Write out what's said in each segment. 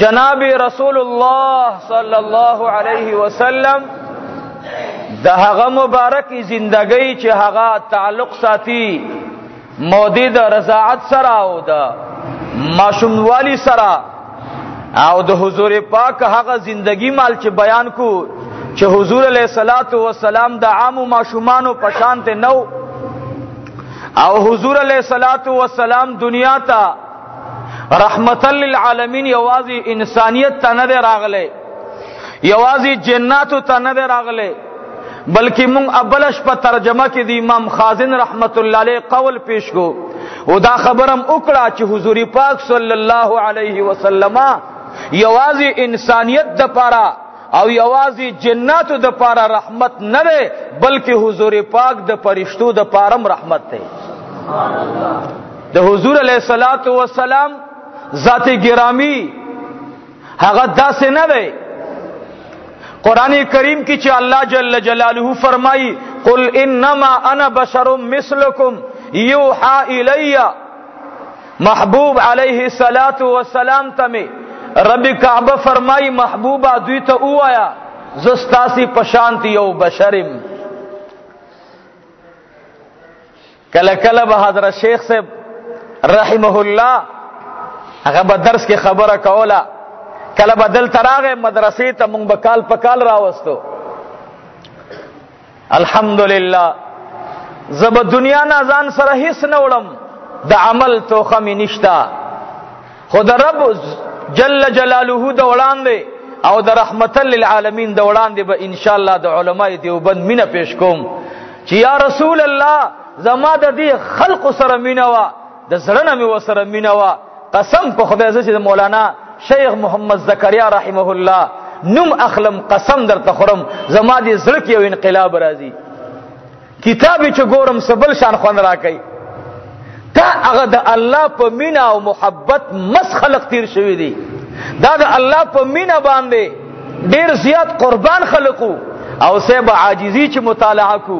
جناب رسول اللہ صلی اللہ علیہ وسلم دا هغه مبارک زندگی چې هغه تعلق ساتي مودی د رضاعت سره او د ماشوموالی سره او د حضور پاک هغه زندگی مال چې بیان کو چې حضور علیه الصلاۃ والسلام د عام ماشومانو پشان ته نو او حضور علیه الصلاۃ والسلام دنیا ته رحمت للعالمین یوازې انسانیت ته نه راغله یوازې جناتو ته نه راغله بلکہ من ابلش پر ترجمہ کی دی امام خازن رحمت اللہ علیہ قول پیش کو او دا خبرم اکڑا چی حضور پاک صلی اللہ علیہ وسلم یوازی انسانیت دا پارا او یوازی جنات دا پارا رحمت نہ دے بلکہ حضور پاک دا پرشتو دا پارم رحمت دے دا حضور علیہ السلام ذات گرامی حقد دا سے نہ دے قرآن کریم کی چی اللہ جل جلالہ فرمائی قل انما انا بشر مثلکم یوحا الی محبوب علیہ الصلاۃ والسلام تمی رب کعبہ فرمائی محبوبہ دوی تا او آیا زستاسی پشانتی یو بشرم کلا کلا بہادر شیخ سے رحمہ اللہ غبہ درس کی خبر کولا کله بدل تراغه مدرسې ته مونږ بکال پکال راوستو الحمدلله زب دنیا نه ځان سره هیڅ نه وړم د عمل توخه مې نشتا خود رب جل جلاله د وړاندې او د رحمت للعالمین د وړاندې به ان شاء الله د علماء دیوبند مینه پیش کوم چې یا رسول الله زما د دې خلق سره مینه وا د زړه نه مې وسره مینه وا قسم په خدای زې مولانا شیخ محمد زکریا رحمه الله نم اخلم قسم در تخرم زما دي زړه کې انقلاب راځي کتابي چې ګورم سبل شان خوند راکې تا هغه د الله په مینا او محبت مس خلق تیر شوی دي دا د الله په مینا باندې ډیر زیات قربان خلقو او سبب عاجزي چې مطالعه کو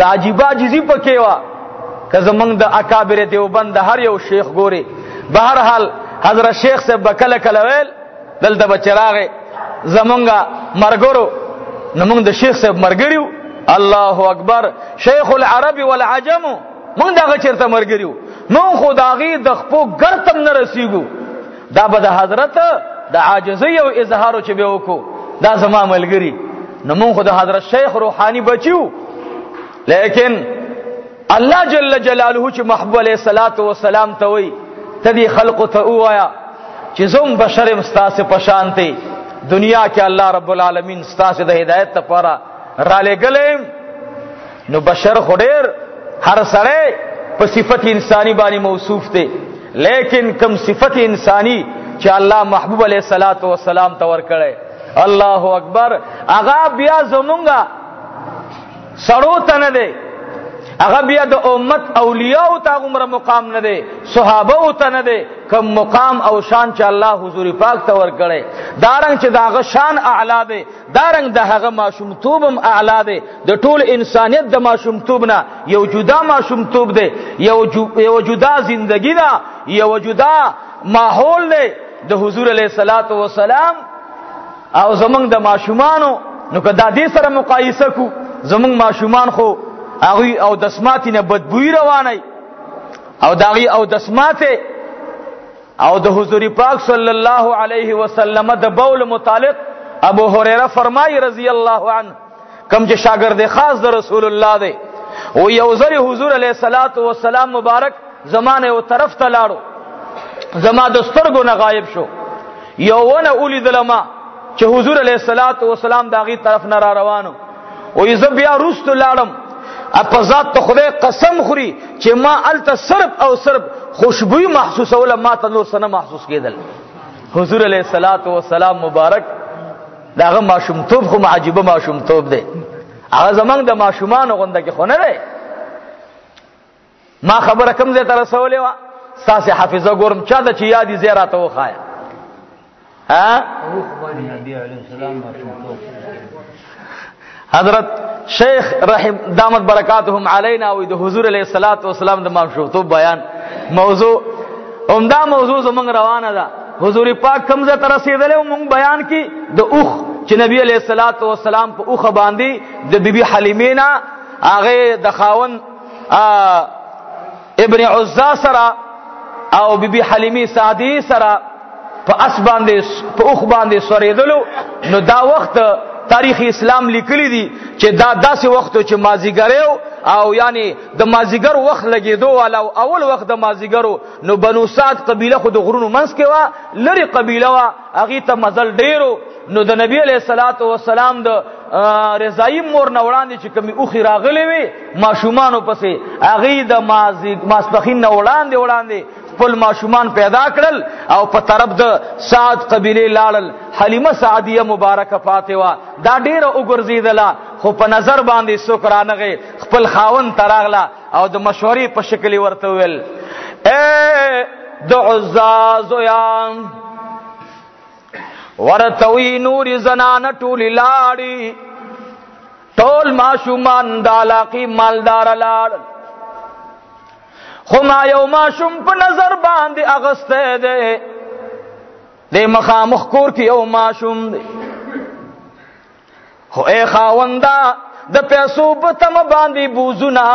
ساجيبه عاجزي پکې وا که زمنګ د اکابر دیوبند هر یو شیخ ګوري بهرحال حضرت شیخ سے بکل کلویل دلته بچراغه زمونږه مرګرو نمونږ د شیخ سے مرګریو الله اکبر شیخ العرب والعجم مونږ دغه چرته مرګریو نو خداغي د خپو ګرتم نه رسیدو دا به د حضرت د عاجزی او اظهار چ به وکو دا زما ملګری نمونږ خدای حضرت شیخ روحانی بچیو لیکن الله جل جلاله چې محبوب علیہ الصلوۃ والسلام ته وی تدی خلق ته اوایا چې زوم بشر مستاسه پشانته دنیا کې الله رب العالمین مستاسه د هدایت ته پاره را لګلې نو بشر خډیر هر سره په صفت انسانی باندې موصوف ته لیکن کم صفت انسانی چې الله محبوب علیه الصلاۃ والسلام تور کړي الله اکبر اغا بیا زمونږه سړو تنه دی هغه بیا د امت اولیاء او تا عمر مقام نه دي صحابه او ته نه دي کوم مقام او شان چې الله حضور پاک ته ورکړي دارنګ چې داغه شان اعلی دي دارنګ دغه ماشومتوبم اعلی دي د ټول انسانیت د ماشومتوب نه یو جدا ماشومتوب دي یو جدا زندگی ده یو جدا ماحول دي د حضور علیه الصلاۃ والسلام او زمنګ د ماشومانو نو کدا دې سره مقایسه کو زمنګ ماشومان خو اغوی او دسماتی نه بدبوئی روانی او داغی او دسماتی او د حضور پاک صلی الله علیه وسلم د بول متعلق ابو هريره فرمای رضی الله عنه کم چې شاګرد خاص د رسول الله دی او یو ځل حضور علیه الصلاۃ والسلام مبارک زمانه او طرف ته لاړو زما د سترګو نه غایب شو یو نه اولید لما چې حضور علیه الصلاۃ والسلام داغی طرف نه را روانو او یزب بیا رست لاړم اپزاد ته خدای قسم خوري چې ما الته صرف او صرف خوشبوئی محسوس ولا ما ته نور سنه محسوس کېدل حضور علیه الصلاۃ والسلام مبارک داغه ماشومتوب خو معجبه ماشومتوب دی هغه زمنګ د ماشومان غونده کې خونه دی ما خبره کوم زه تر رسولې وا ساسه حافظه ګورم چا د چې یادی زیراته وخایا ها حضرت شیخ رحم دامت برکاتهم علینا و د حضور علیه الصلاۃ والسلام د ماشومتوب بیان موضوع عمدہ موضوع زمنګ روانه ده حضور پاک کمزہ ترسید لے مونگ بیان کی دا اوخ چی نبی علیہ السلام پا اوخ باندی دا بی بی حلیمینا آغی دا خاون ابن عزا سرا او بی بی حلیمی سعدی سرا پا اوخ باندی سوریدلو. نو دا وقت تاریخ اسلام لیکلی دی چې دا سه وخت چې مازیګریو او یعنی د مازیګر وخت لګیدو والا اول وخت د مازیګرو. نو بنو سعد قبیله خو د غرونو منځ کې وا لری قبیله وا اغه ته مزل ډیرو. نو د نبی علیہ الصلات والسلام د رضای مور نه وړاندې چې کمی اوخی راغلی وي ماشومان پسې اغه د ماسپخین نه وړاندې خپل ماشومان پیدا کړل او په طرف د سعد قبیله لاړل. حلیمه سعدیه مبارکه فاطمه دا ډیره وګرځیدله خو په نظر باندې سکرانغه خپل خاون تراغلا او د مشورې په شکل ورته ویل اے د عزاز یان ورتوی نور زنان ټول لاړی ټول ماشومان دالاقی مالدار لاړ خو ما یو ماشوم په نظر باندې اغسته ده د مخامخ کور کې یو ماشوم ده خو اے خاوندا د پیسو په تم باندې بوزنا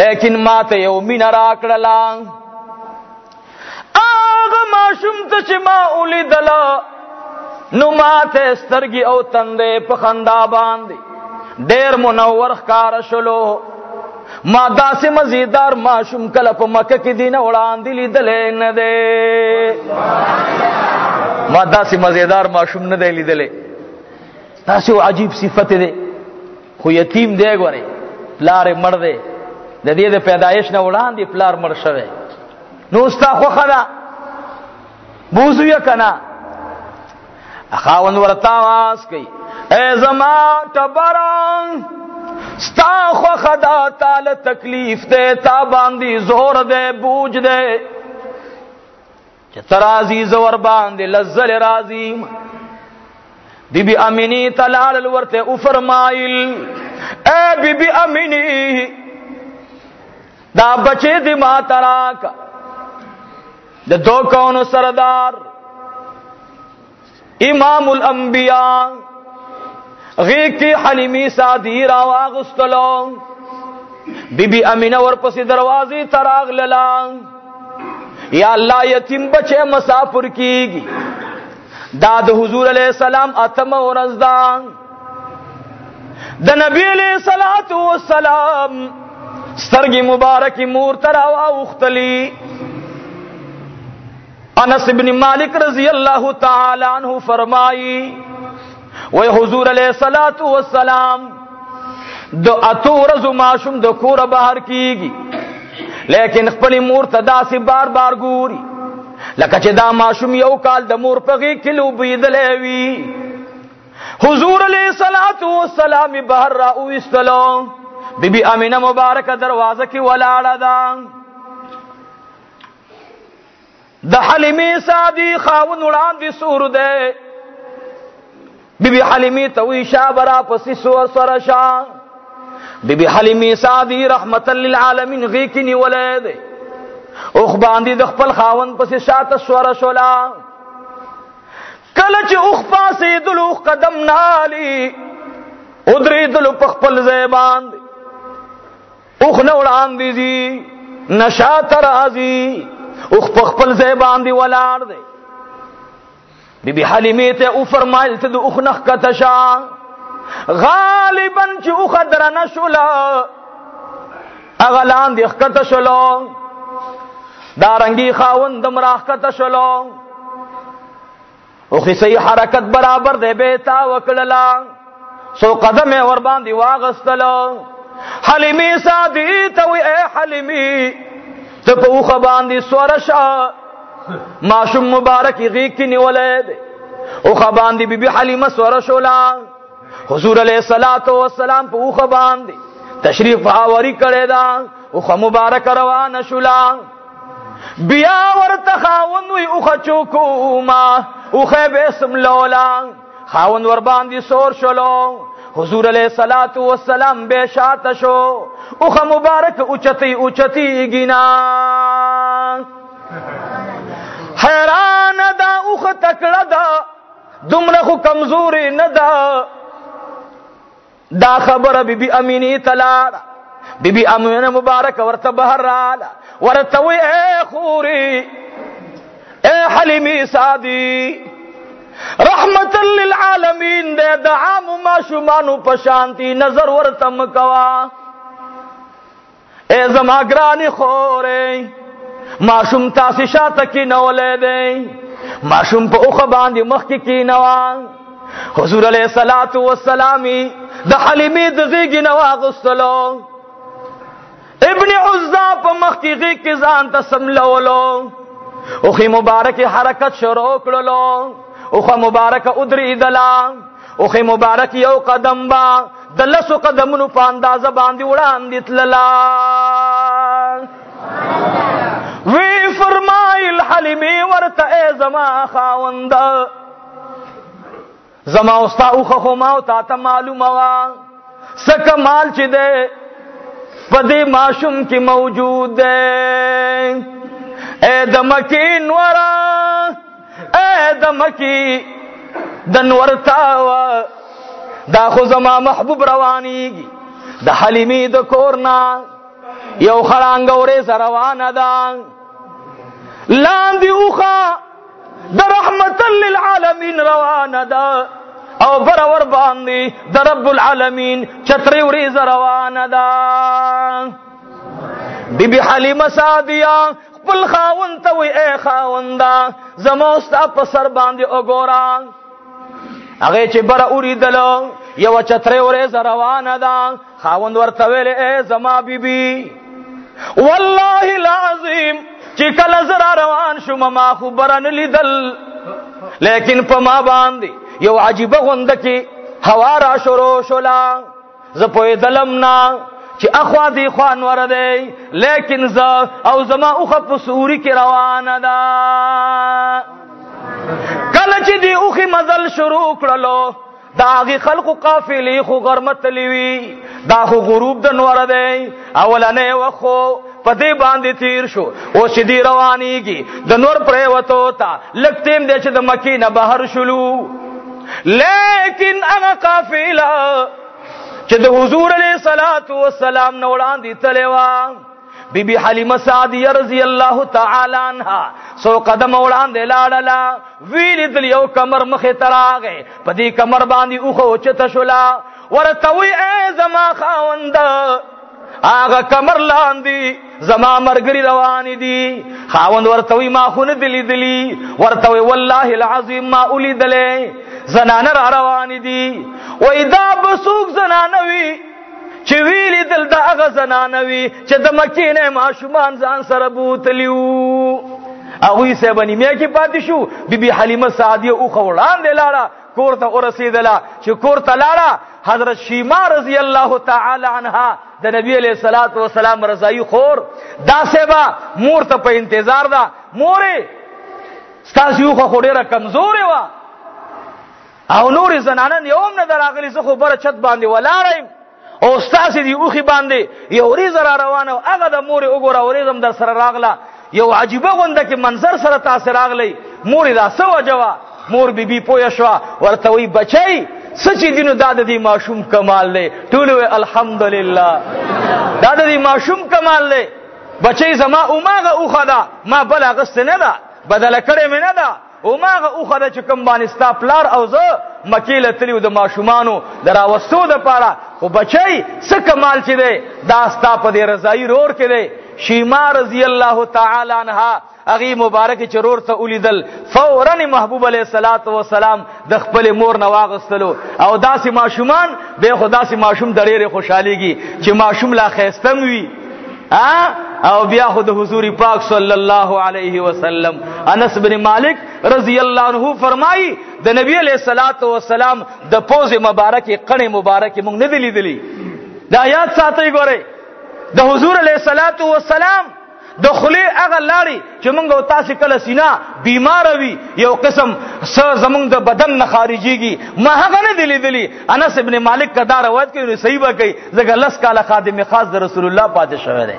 لیکن ماته یو مینا راکړلا اغه ماشوم ته چې ما ولیدلا نو ماته سترګي او تندې په خندا باندې ډېر منور ښکار شلو. ما داسې مزیدار ماشوم کله په مکه کې دینه وړاندې لیدلې نه ده. ما داسې مزیدار ماشوم نه دی لیدلې. تاسو عجیب صفت دے خو یتیم دے گورے پلار مر دے دے دے پیدائش نہ اڑان دی پلار مر شوے نو استا خو خدا بوزو یکنا اخاون ورتا واس کی اے زما تبران استا خو خدا تعالی تکلیف دے تا باندی زور دے بوج دے چترازی زور باندے لزل راضی. بی بی امینی تلال الورت او فرمائل اے بی بی امینی دا بچے دی ما تراک دا دو کون سردار امام الانبیاء غیق کی حلیمی سادی راواغ استلون. بی بی امینہ ورپسی دروازی تراغ للان یا اللہ یتیم بچے مسافر کی گی داد حضور علیہ السلام اتم و رزدان دا نبی علیہ الصلات والسلام سرگی مبارکی مور تراوا اختلی. انس بن مالک رضی اللہ تعالی عنہ فرمائی وی حضور علیہ الصلات والسلام دو اتو رزو معشوم دو کور باہر کی گی لیکن خپلی مور تدا سے بار بار گوری لکه چې دا ماشوم یو کال د مور په غېږ کې لوبېدلی وي. حضور علیه السلام یې بهر را وویستلو. بی بی امینه مبارکه دروازه کې ولاړه ده. د حلیمې سعدي خاوند وړاندې سور دی. بی بی حلیمې ته وایي شابه راپسې سور سره شه. بی بی حلیمې سعدي رحمتا للعالمین غېږ کې نیولی دی. اوخ باندې د خپل خاوند پسې شاته سوره شولا. کله چې اوخ پاسې دلو قدم نالي ادرې دلو په خپل ځای باندې اوخ نه وړاندې دي نشاته راځي اوخ په خپل ځای باندې ولاړ دی. بی بی حلیمې ته او فرمایل ته د اوخ نه ښکته شه. غالبا چې اوخه درنه شوله هغه لاندې ښکته شولو. دارنگی خاون دم راکت شلو اخی سی حرکت برابر دے بیتا وکللا سو قدم اور باندی واغستلو. حلیمی سادی توی اے حلیمی تپ اوخ باندی سورشا معشوم مبارکی غیق کی نیولے دے اوخ باندی بی بی حلیم سورشولا. حضور علیہ السلام پا اوخ باندی تشریف آوری کرے دا اوخ مبارک روان شولا. بیا ورت خاون وی اوخه چوکوما اوخه بسم لولا خاون ور باندې سور شلو. حضور علیہ الصلات والسلام بے شات شو اوخه مبارک اوچتی اوچتی گینا. حیران دا اوخ تکڑا دا دمرا خو کمزوری ندا دا خبر بی بی امینی تلار بی بی امین مبارک ورت بہرال ورتوی اے خوری اے حلیمی سادی رحمت للعالمین دے دا عام ما شمانو پشانتی نظر ورتم کوا اے زما گرانی خورے معشوم تاسی شاتا کی نو لے دیں معشوم پا اوخ باندی مخ کی نوان حضور علیہ الصلوۃ والسلامی دا حلیمی دزیگی نواغستلو ابن عزا پا مخ کی غیق کی زان تسملولو اوخی مبارک حرکت شروع لولو اوخا مبارک ادری دلا اوخی مبارک یو قدم با دلسو قدمونو پا اندازہ باندی اڑان دیت للا وی فرمائی الحلیمی ورت اے زما خاوند زما استا اوخا خماو تا تا معلوم وا سکا مال چی دے پدی معشوم کی موجود دے اے دمکی نورا اے دمکی دنورتاوا دا خو زما محبوب روانی گی دا حلیمی دا کورنا یو خرانگوری زروان دا لاندی اوخا دا رحمت للعالمین روان دا او برور باندی دا رب العالمین چتری وری زروان دا بی بی حلیمہ سادیا پل خاون توی اے خاون دا زموستا پسر باندی اگورا اگے چی برا اوری دلو یو چترے ورے زروان دا خاون ورطویل اے زما بی بی واللہ العظیم چی کل زرا روان شو مما خو برن لی دل لیکن پا ما باندی یو عجیب غندکی حوارا شروع شلا زپوی دلمنا چی اخوا دی خوان وردی لیکن زا او زما اخف سوری کی روان دا کل چی دی اخی مزل شروع کرلو دا آغی خلق قافلی خو غرمت لیوی دا خو غروب دن وردی اولنے وخو پدی باندی تیر شو او چی دی روانی گی دنور پریوتو تا لگتیم دے چی دا مکین بہر شلو لیکن انا قافلہ چہ دے حضور علیہ الصلوۃ والسلام نوڑان دی تلوا بی بی حلیمہ سعدیہ رضی اللہ تعالی عنہ سو قدم اوڑان دے لاڑلا ویلی دل یو کمر مخے تراغے پدی کمر باندھی اوخو چت شلا ورتوی اے زما خاوند آغا کمر لاندی زما مرگری روانی دی خاوند ورتوی ما خون دلی ورتوی واللہ العظیم ما اولی دلے زنان را روانی دی و ادا بسوک زنانوی چی ویلی دل دا اغا زنانوی چی دمکین ما شمان زان سر بوتلیو اغوی سے بنی میا کی پاتی شو بی بی حلیمہ سعدیہ او خوڑان دے لارا کور تا ورسید لا چی کور تا لارا حضرت شیما رضی اللہ تعالی عنہ دا نبی علیہ الصلوۃ والسلام رضائی خور دا سیبا مور تا پہ انتظار دا مورے ستاسیو خوڑی را کمزوری وا او نور زنانان یوم نه دراغلی زخو بر چت باندې ولارم او استاد دی اوخي باندې یو ری زرا روانه هغه د مور وګوره اوریزم در سره راغله یو عجيبه غونده کې منظر سره تاسو راغلی مور دا سو جوا مور بی بی پویا شو ورته وی بچي سچې دینو داد دی معشوم کمال له ټولو الحمدلله داد دی معشوم کمال له بچي زما اوماغه اوخدا ما بلغست نه دا بدل کړې مې نه دا اوماغه اوخده چې کوم باندې ستا پلار او زه مکیله تلیو د ماشومانو دراوستو د پاره خو بچی څه کمال چې دی دا ستا په دې رضای رور کې دی شیما رضی الله تعالی عنها هغې مبارکې چې رور ته ولیدل فوراً محبوب علیه الصلوۃ والسلام د خپل مور نه واغستلو او داسې ماشومان بې خو داسې ماشوم د ډېرې خوشحالېږي چې ماشوم لا ښایستم وي او بیا خود حضور پاک صلی اللہ علیہ وسلم انس بن مالک رضی اللہ عنہ فرمائی دا نبی علیہ الصلوۃ والسلام دا پوز مبارک قن مبارک مونگ ندلی دلی دا یاد ساتھ گورے دا حضور علیہ الصلوۃ والسلام دا خلی اغل لاری چو منگو تاسی کل سینا بیمار وی یو قسم سر زمونگ دا بدن نخارجی گی ما حقا ندلی دلی انس بن مالک کا دا روایت کئی انہوں صحیبہ کئی زگا لس کالا خادم خاص دا رسول اللہ پاتے شوئے رہے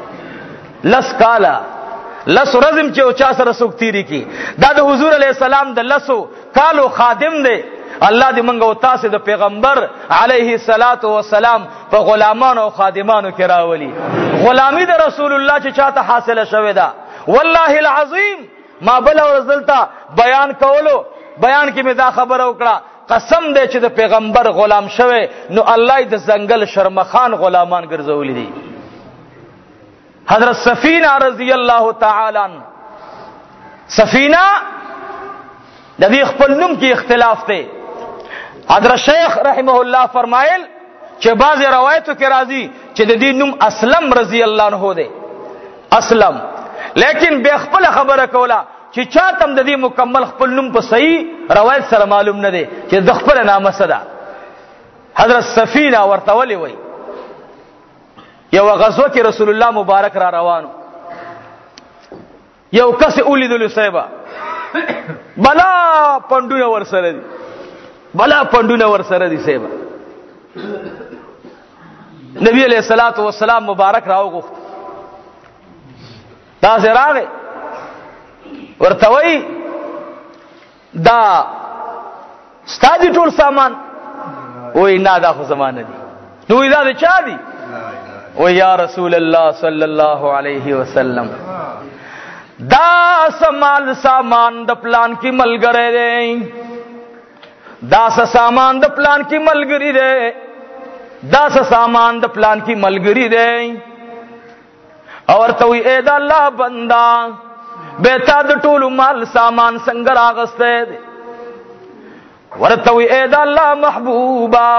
لس کالا لسو رزم چه اوچا سر سوک تیری کی دا دا حضور علیہ السلام دا لسو کالو خادم دے. اللہ دی منگو تاسے دا پیغمبر علیہ السلام پا غلامان و خادمان و کراولی غلامی دا رسول اللہ چه چاہتا حاصل شوی دا. واللہ العظیم ما بلا ورزلتا بیان کولو بیان کی میں دا خبر اکڑا قسم دے چه دا پیغمبر غلام شوی نو اللہ دا زنگل شرمخان غلامان گرزولی دی. حضرت سفینہ رضی اللہ تعالی عنہ سفینہ ددی خپل نوم کی اختلاف تھے. حضرت شیخ رحمہ اللہ فرمائل کہ بعض روایتوں کے راضی کہ ددی نوم اسلم رضی اللہ عنہ ہو دے اسلم لیکن بے خپل خبر کولا کہ چا تم ددی مکمل خپل نوم پر صحیح روایت سر معلوم نہ دے کہ ذخر نام صدا. حضرت سفینہ ورتولی وئی یو غزوه کې رسول الله مبارک را روانو یو کس اولیدل صاحب بلا پندونه ور سره دي صاحب. نبی علیہ الصلوۃ والسلام مبارک راو غفت دا زراغه ورته وی دا ستادي ټول سامان وای نه دا خو زمانه دي نو دا چا دي و یا رسول اللہ صلی اللہ علیہ وسلم دا سمال سامان دا پلان کی ملگرے دیں دا سامان دا پلان کی ملگری دے دا سامان دا پلان کی ملگری دیں اور توی اے دا اللہ بندہ بیتا دا ٹولو مال سامان سنگر آغستے دے ورتوی اے دا اللہ محبوبہ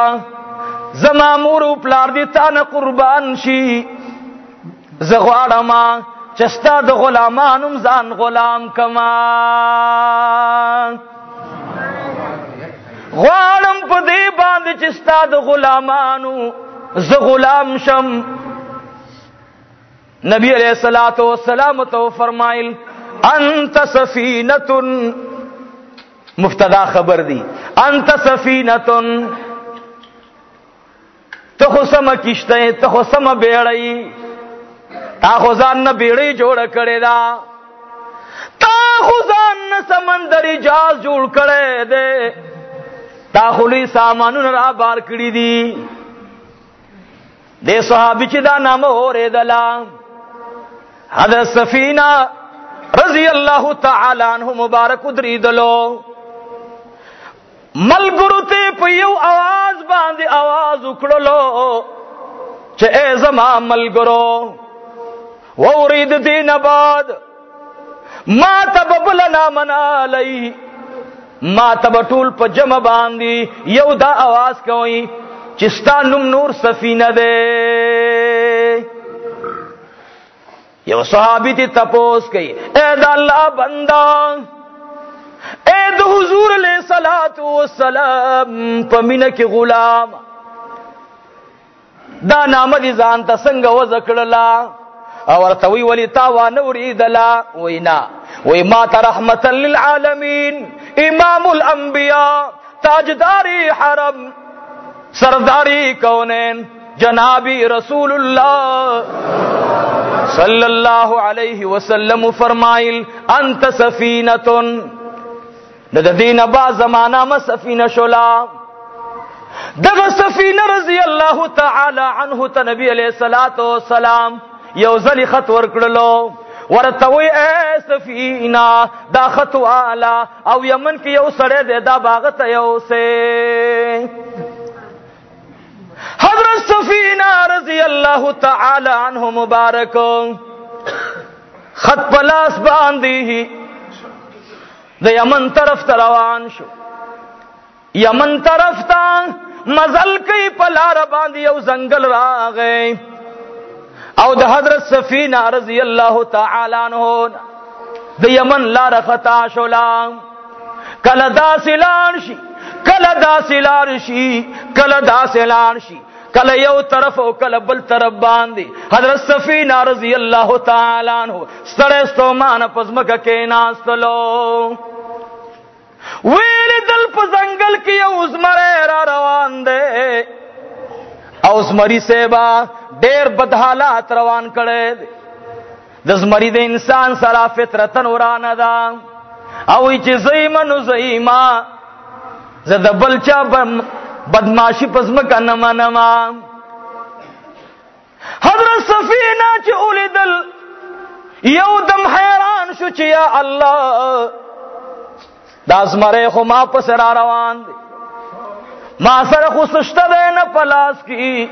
زما مور او پلار دي تانه قربان شي زغواړه ما چستا د غلامانم ځان غلام کما غلام په دې باندې چستا د غلامانو ز غلام شم. نبی عليه الصلاه والسلام تو فرمایل انت سفینه مفتدا خبر دي انت سفینه تخو سم کشتیں تخو سم بیڑی تاخو زان بیڑی جوڑ کرے دا تاخو زان سمندری جاز جوڑ کرے دے تاخلی سامانون را بار کری دی دے صحابی چی دا نام ہو رے دلا. حضرت سفینہ رضی اللہ تعالی عنہ مبارک ادری دلو ملگرو تے پیو آواز باندے آواز اکڑو لو چے اے زمان ملگرو وورید دین آباد ما تب بلنا منا لئی ما تب طول پا جمع باندی یو دا آواز کوئی چستا نم نور سفینہ دے. یو صحابی تی تپوس کئی اے دا اللہ بندہ اے دو حضور علیہ الصلوۃ والسلام پمینه کې غلام دا نام دي ځان ته څنګه وځکړلا او ورته وی ولی تا و نوریدلا وینا وی ما رحمت للعالمین امام الانبیاء تاجدار حرم سردار کونین جناب رسول اللہ صلی اللہ علیہ وسلم فرمائل انت سفینۃ دا دین با زمانہ ما سفینہ شولا دا سفینہ رضی اللہ تعالی عنہ تا نبی علیہ الصلوۃ والسلام یو زلی خط ورکڑلو ورتوی اے سفینہ دا خط والا او یمن کی یو سڑے دے دا باغت یو سے. حضرت سفینہ رضی اللہ تعالی عنہ مبارک خط پلاس باندھی ہی دا یمن طرف تا روان شو. یمن طرف تا مزل کئی پلار باندی او زنگل را گئے او دا حضرت سفینہ رضی اللہ تعالی عنہ دا یمن لار خطا شولا کل دا سلان شی کل یو طرف او کل بل طرف باندی حضرت سفینہ رضی اللہ تعالی عنہ سڑے ستومان پزمک کے ناستلو ویل دل پزنگل کی اوزمرے را روان دے اوزمری سیبا دیر بدحالات روان کرے دے دزمری د انسان سرا فطرتن ورانه دا او چې زېما نو زېما زده بلچا بدماشی پزما کنه منما حضرت سفینہ چې اولیدل یو دم حیران شو چې یا الله دا زمره خو ما پس را روان دي ما سره خو سشته ده نه پلاس کی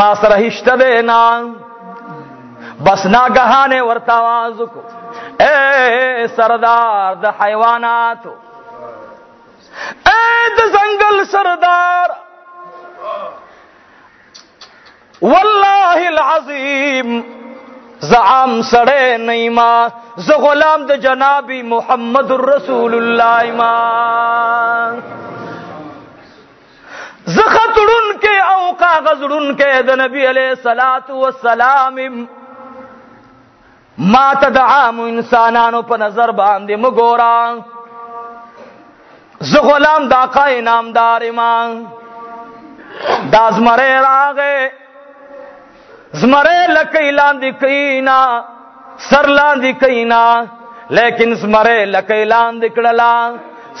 ما سره هشته ده نه بس ناگہانے ورتاواز کو اے سردار دا حیوانات اے دا زنگل سردار واللہ العظیم زعام سڑے نیما ز غلام دا جنابی محمد الرسول اللہ ایمان زخطرن کے او کاغذرن کے دا نبی علیہ الصلاة والسلام ما تدعام انسانانو پا نظر باندی مگورا زغلام دا قائن نامدار ایمان دا زمرے راغے زمرے لکی لاندی کئینا سر لاندی کئینا لیکن زمرے لکی لاندی کڑلا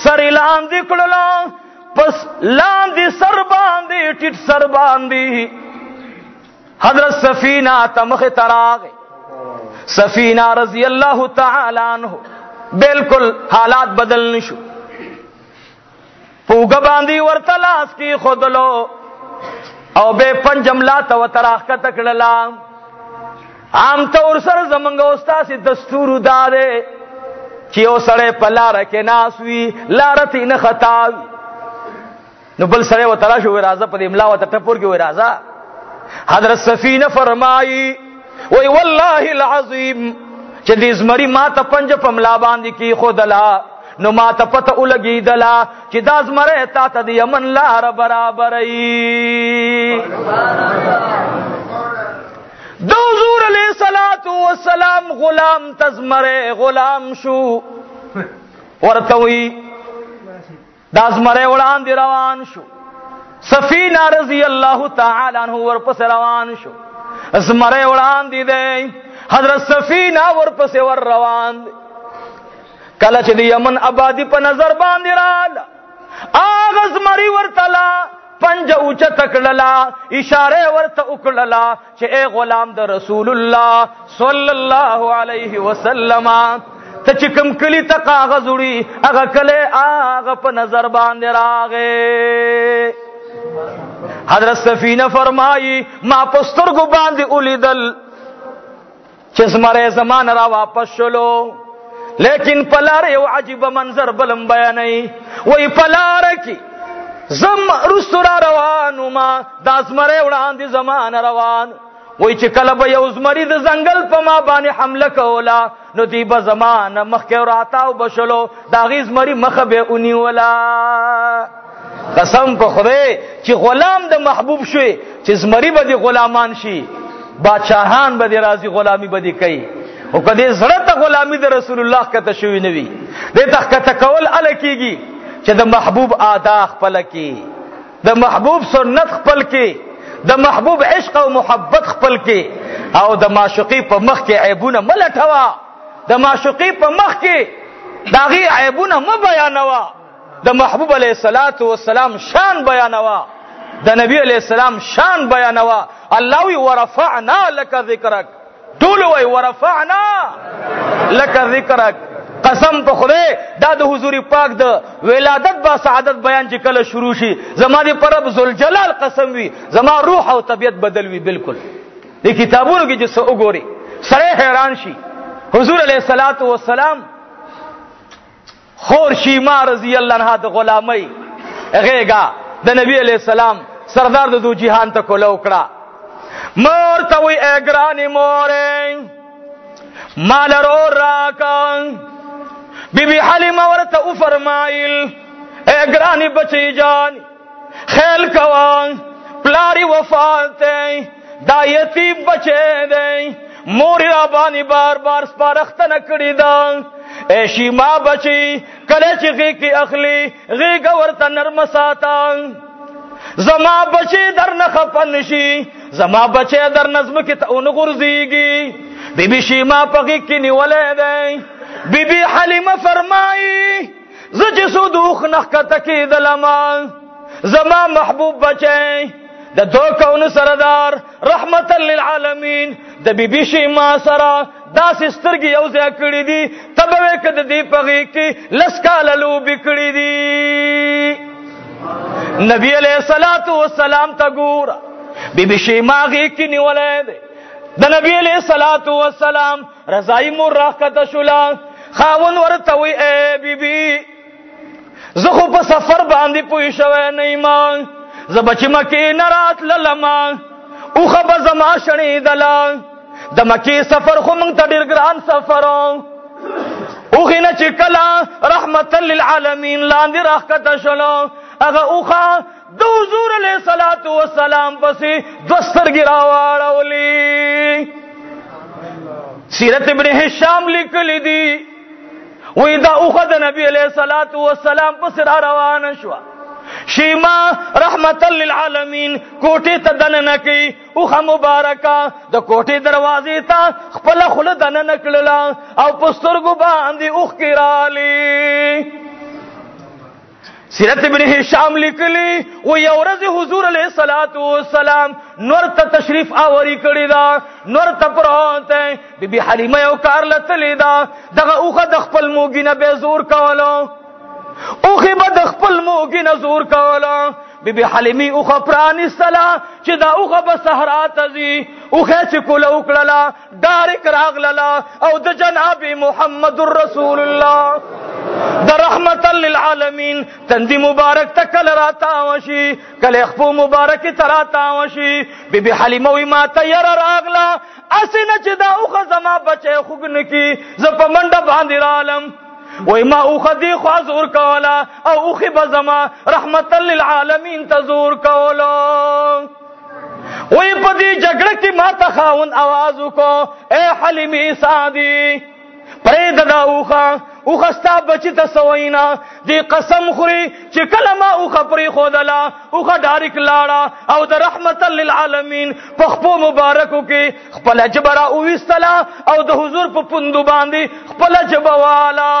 سر لاندی کڑلا پس لاندی سر باندی ٹٹ سر باندی حضرت سفینہ تمخ تراغے سفینہ رضی اللہ تعالی عنہ بالکل حالات بدلنی شو پوگا باندی ورطلاس کی خودلو او بے پنجم لاتا و تراخکا تکڑلا عام طور سر زمنگا استاسی دستور دادے کیو سڑے پا لارک ناسوی لارتی نخطاوی نو بل سڑے و تراشو ویرازا پا دی املا و تٹپور کی ویرازا حضرت سفینہ فرمائی وی واللہ العظیم چھ دیز مری ما تا پنج پملا باندی کی خود لا نو ما تا پتا اولگی دلا چھ داز مرے تا تا دی امن لار برابرائی دو حضور علیہ الصلاة والسلام غلام تزمرے غلام شو ورتوی داز مرے اڑان دی روان شو سفینہ رضی اللہ تعالی عنہ ورپس روان شو زمرے اڑان دی دے حضرت سفینہ ورپسے ور روان دے کلچ دی یمن آبادی پا نظر باندی رال آغا زمری ورطلا پنج اوچا تکڑلا اشارے ورطا اکڑلا چھے اے غلام دا رسول اللہ صلی اللہ علیہ وسلم تا چکم کلی تک آغا زوری آغا کلے آغا پا نظر باندی راغے حضرت سفینہ فرمائی ما پسترگو باندی اولی دل چیز مرے زمان را واپس شلو لیکن پلار یو عجیب منظر بلن بیانی وی پلار کی زم رسو را روانو ما داز مرے اڑان دی زمان روان وی چی کلب یو زمری دی زنگل پا ما بانی حمل کولا نو دی با زمان مخی راتاو بشلو داغیز مری مخب اونیولا قسم په خدای چې غلام د محبوب شوی چې زمری به د غلامان شي بادشاہان به د راضي غلامي به کوي او کدی زړه ته غلامي د رسول الله کته شوی نه وي د تخته کول الکیږي چې د محبوب آدا خپل کې د محبوب سنت خپل کې د محبوب عشق او محبت خپل کې او د معشوقي په مخ کې عیبونه ملټوا د معشوقي په مخ کې داغي عیبونه م بیانوا دا محبوب علیہ الصلوۃ والسلام شان بیانوا دا نبی علیہ السلام شان بیانوا اللہ وی ورفعنا لک ذکرک طول وی ورفعنا لک ذکرک قسم په خدای دا د حضور پاک د ولادت با سعادت بیان چې کله شروع شي زمادي پرب ذوالجلال قسم وی زما روح او طبیعت بدلوي بالکل دې کتابونو کې چې وګوري سره حیران شي حضور علیہ الصلوۃ والسلام خور شیما رضی اللہ عنہ دا غلامی غیگا دا نبی علیہ السلام سردار دو جہان تکو لوکڑا مور توی اگرانی موریں مال رو راکاں بی بی حلیم ورطا افرمائل اگرانی بچی جان خیل کواں پلاری وفاتیں دا یتیب بچے دیں موری رابانی بار بار سپارخت نکڑی داں اے شیما بچی کلیچ غی کی اخلی غی گورتا نرم ساتا زما بچی در نخپنشی زما بچی در نظم کی تاون غرزیگی بی بی شیما پغی کی نیولے دی. بی بی حلیمہ فرمائی زج صدوخ نخکا تکی دلمان زما محبوب بچیں دا دو کون سردار رحمتا للعالمین دا بی بی شیما سرا دا سسترگی یوز اکڑی دی تبوے کد دی پغی کی لسکال لو بکڑی دی. نبی علیہ الصلوۃ والسلام تا گورا بی بی شیما غی کی نیولے دی. دا نبی علیہ الصلوۃ والسلام رضائی مراقت شلا خاون ورتوی اے بی بی زخو پا سفر باندی پوی شوے نیمان زبچ مکی نرات للمان او خب زما شنی دلان دا مکی سفر خو منگ تا دیر گران سفران او خینا چکلا رحمتا للعالمین لاندی راقت شلا اگا او خا دو حضور علیہ الصلوۃ والسلام پسی دستر گراواڑا ولی. سیرت ابن حشام لکھ لی دی وی دا او خا دا نبی علیہ الصلوۃ والسلام پسی را روان شوا. شیما رحمت للعالمین کوٹی تا دن نکی او خا مبارکا دا کوٹی دروازی تا خپل خل دن نکللا او پسترگو باندی اوخ کی رالی. سیرت ابن حشام لکلی و یورز حضور علیہ الصلوۃ والسلام نور تا تشریف آوری کری دا نور تا پرانتے بی بی حلیمہ یو کار لتلی دا دغه اوخه د خپل موګینه به زور کولو اوخه به د خپل موګینه زور کولو. بی بی حلیمی اوخه پرانستلا چې دا اوخه به صحرا تزي اوخه چې کول اوکړلا ډارک راغللا او د جناب محمد رسول الله دا رحمت للعالمین تندی مبارک تکل راتا وشی کل اخفو مبارکی تراتا وشی. بی بی حلیموی ما تیر راغلا اسی نچی دا اوخ زما بچے خوگن کی زپا منڈا باندی رالم وی ما اوخ دی خوازور کولا او اوخی بزما رحمت للعالمین تزور کولا. وی پا دی جگڑ کی ما تخاون آوازو کو اے حلیمی سادی پرید دا اوخا اوخه ستا بچی ته سوینا دی قسم خوري چې کله ما اوخه پرې خودلا اوخه ډارک لاړه او د رحمت للعالمین په خپل مبارکو کې خپل جبرا او وستلا او د حضور په پوندو باندې خپل جبوالا.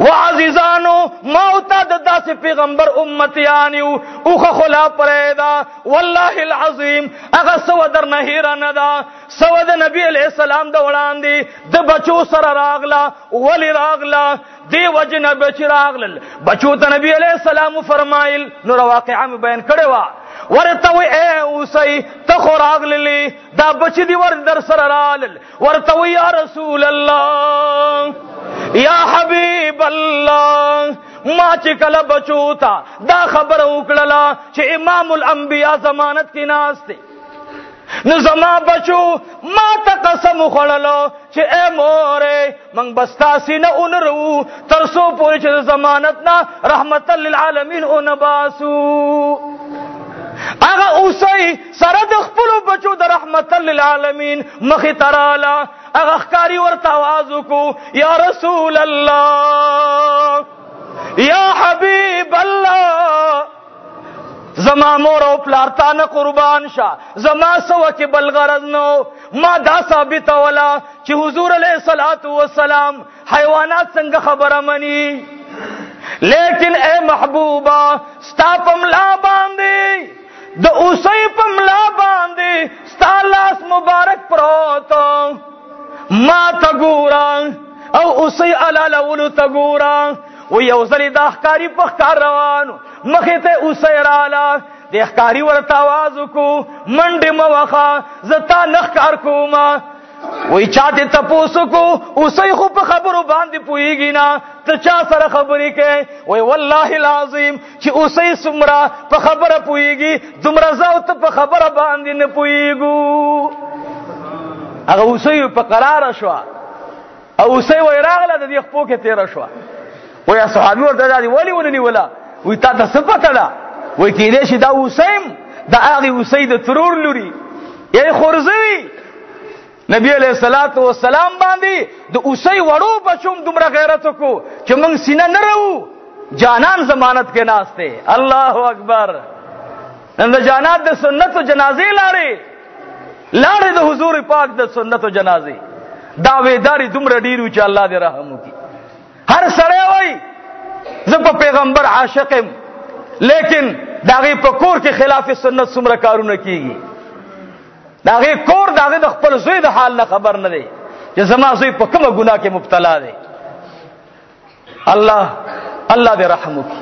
وعزیزانو ما او تا د داسې پیغمبر امتیانیو اوخه خلا پرې دا والله العظیم هغه سو در نه هیر نه دا سو د نبی علیہ السلام د وړاندې د بچو سره راغلا ولی راغلا دی وجن بچ راغلل بچو ته نبی علیہ السلام فرمایل نور واقعا بیان کړو ورته وی اے اوسی ته خو راغللی دا بچ دی ور در سره رالل ورته وی یا رسول الله یا حبیب الله ما چې کله بچو ته دا خبر وکړلا چې امام الانبیاء ضمانت کې ناز دی نو زما بچو ما ته قسم خوړلو چې اے مورې منګ بستا سینه اونرو تر سو پوره چې ضمانت نه رحمت للعالمین اون باسو. هغه اوسې سره د خپل بچو د رحمت للعالمین مخې تراله هغه ښکاری ورته आवाज وکړو یا رسول الله یا حبیب الله زما مور او پلارتانه قربان شا زما سوا کې بلغرض نو ما دا ثابت ولا چې حضور علیہ الصلوۃ والسلام حیوانات څنګه خبره مني لیکن اے محبوبا ستا پملا باندې د اوسې پملا باندې ستا لاس مبارک پروتو ما تګوران او اوسې علاله ولو تګوران و یو زری د اخکاری په ښکار روانو مخې ته اوسې رااله د اخکاری ورته आवाज وکړو منډې موخه زه تا نه ښکار کوم وی چاته تپوس کو اوسې خو په خبرو باندې پوېږي نه ته چا سره خبرې کوي وی والله العظیم چې اوسې څومره په خبره پوېږي دومره زه او ته په خبره باندې نه پوېږو. هغه اوسې په قراره شوه او اوسې وی راغله د دې خپو کې تیره شوه وی صحابی ورته دا دی ولی وننی ولا وی تا ته سپته ده وی کېدای شي دا اوسیم د هغې اوسۍ د ترور لوري یعنې خورزوي. نبی علیه الصلوۃ والسلام باندې د اوسۍ وړو بچو هم دومره غیرت وکړو چې موږ سینه نه روو جانان ضمانت کې ناست دی. الله اکبر. نن د جانان د سنتو جنازې لارې لاڑے دا حضور پاک دا سنت و جنازے دعوے داری دمر ڈیرو چا اللہ دے رحم کی ہر سڑے وئی زپ پیغمبر عاشقم لیکن داغی پکور کے خلاف سنت سمر کارو نہ کی گی داغی کور داغی دا خپل زوی دا حال نہ خبر نہ دے کہ زما زوی پکم گناہ کے مبتلا دے اللہ اللہ دے رحم کی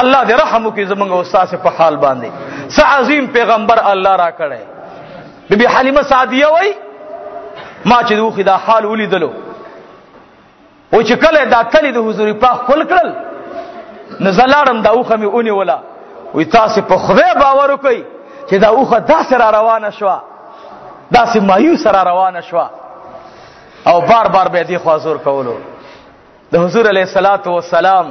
اللہ دے رحم کی زمنگ استاد سے پخال باندھے سا عظیم پیغمبر اللہ را کڑے بی بی حلیمہ سعدیہ وئی ما چې دوخی دا حال ولی دلو او چې کله دا تلی د حضور پاک خپل کړل نزلارم دا اوخه می اونې ولا وی تاسو په خوې باور وکئ چې دا اوخه داسې را روانه شو داسې مایوس را روانه شو او بار بار به دې حضور کولو د حضور علیه الصلاۃ والسلام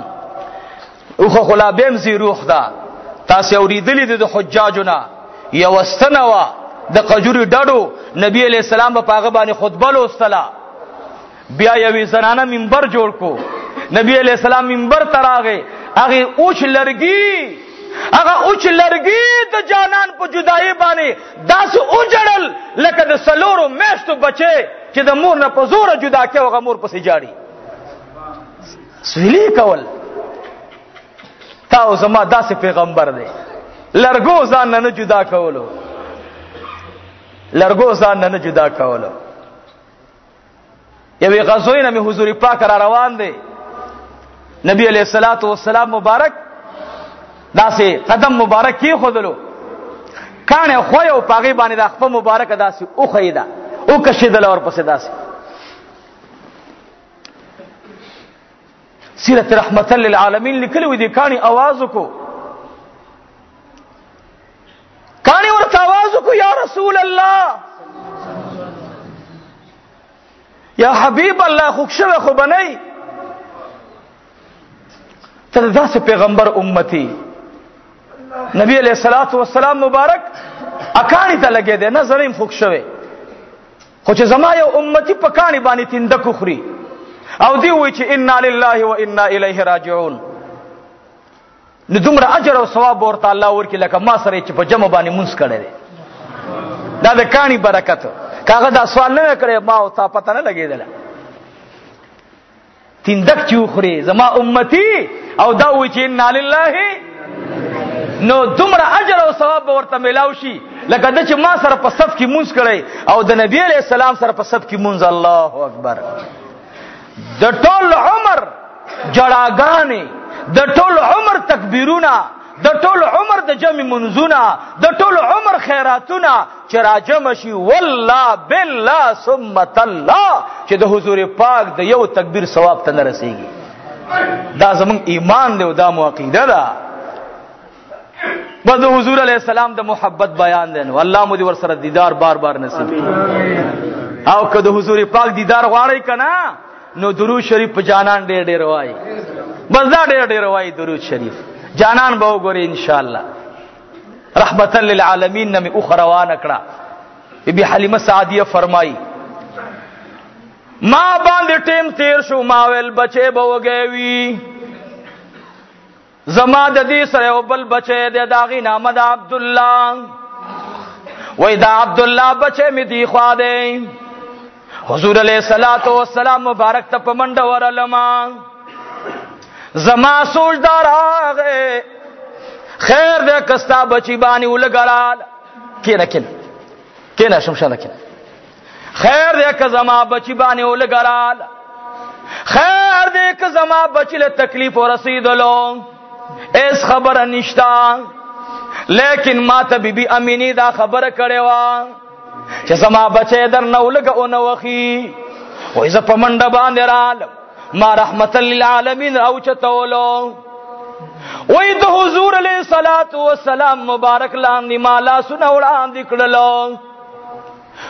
اوخه خلا بهم زی روح دا تاسو اوریدلې د حجاجونه یو سنوا د قجوري ډاډو نبی علیہ السلام په هغه باندې خطبه لوستله بیا یوې زنانه منبر جوړ کو نبی علیہ السلام منبر تراغه هغه اوچ لرګي د جانان په جدای باندې داس اوجړل لکه د سلورو مېشتو بچي چې د مور نه په زور جدا کې هغه مور پسې جاړي سهلی کول تاسو ما داسې پیغمبر دی لرګو ځان نه جدا کولو لرگو زان نه جدا کولو یوی غزوی نمی حضور پاک را روان دے نبی علیہ الصلوۃ والسلام مبارک دا سی قدم مبارک کی خودلو کانے خوی او پاغي باندې دا خپ مبارک دا سی او خیدا او کشیدل اور پس دا سی سیرت رحمت للعالمین لکلی ودی کانی آواز کو کانی ورته آواز کو یا رسول اللہ یا حبیب اللہ خوشو خو بنئی تدا سے پیغمبر امتی نبی علیہ الصلوۃ والسلام مبارک اکانی ته لگے دے نظریم خوشوے خوچ زما یو امتی پکانی بانی تند کخری او دی وی چې انا لله و انا الیه راجعون ندمر اجر او ثواب ورته الله ورکی لکه ما سره چې په جمع باندې مونږ کړه دا د کانی برکت کاغه دا سوال نه کړي ما او تا پته نه لګیدل تیندک چوخري زما امتی او دا وی چې ان لله نو دومره اجر او ثواب ورته ملاوشي لکه د چې ما سره په صف کې مونږ کړي او د نبی عليه السلام سره په صف کې مونږ الله اکبر د ټول عمر جړاګانې د ټول عمر تکبیرونه د ټول عمر د جمع منزونه د ټول عمر خیراتونه چې راجم شي والله بالله ثم الله چې د حضور پاک د یو تکبیر ثواب ته نه رسیږي دا زمون ایمان دی او دا مو عقیده ده بس د حضور علی السلام د محبت بیان دی نو الله مو دې ور سره دیدار بار بار نصیب او که د حضور پاک دیدار غواړی کنه نو درود شریف په جانان ډېر ډېر وای بس دا ډېر ډېر وای درود شریف جانان به وګوري ان شاء الله رحمت للعالمین نمی اخروان کړه بی حلیمه سعدیہ فرمای ما باندې ټیم تیر شو ما ول بچې به وګوي زما د دې سره او بل بچې د داغي نامه د عبد الله وای دا عبد الله بچې می دی خوا دې حضور علیہ الصلوۃ والسلام مبارک ته پمنډ ورلما زما سوچ دار آغے خیر دے کستا بچی بانی اولگرال کینا شمشان کینا خیر دے کہ زما بچی بانی اولگرال خیر دے کہ زما بچی لے تکلیف و رسید لو اس خبر نشتا لیکن ما تا بی بی امینی دا خبر کرے وا چھ زما بچے در نولگا او نوخی ویزا پمند باندرال ما رحمت للعالمین او چتولو وی د حضور علیہ الصلوۃ والسلام مبارک لاندې مالا سن وړاندې کړلو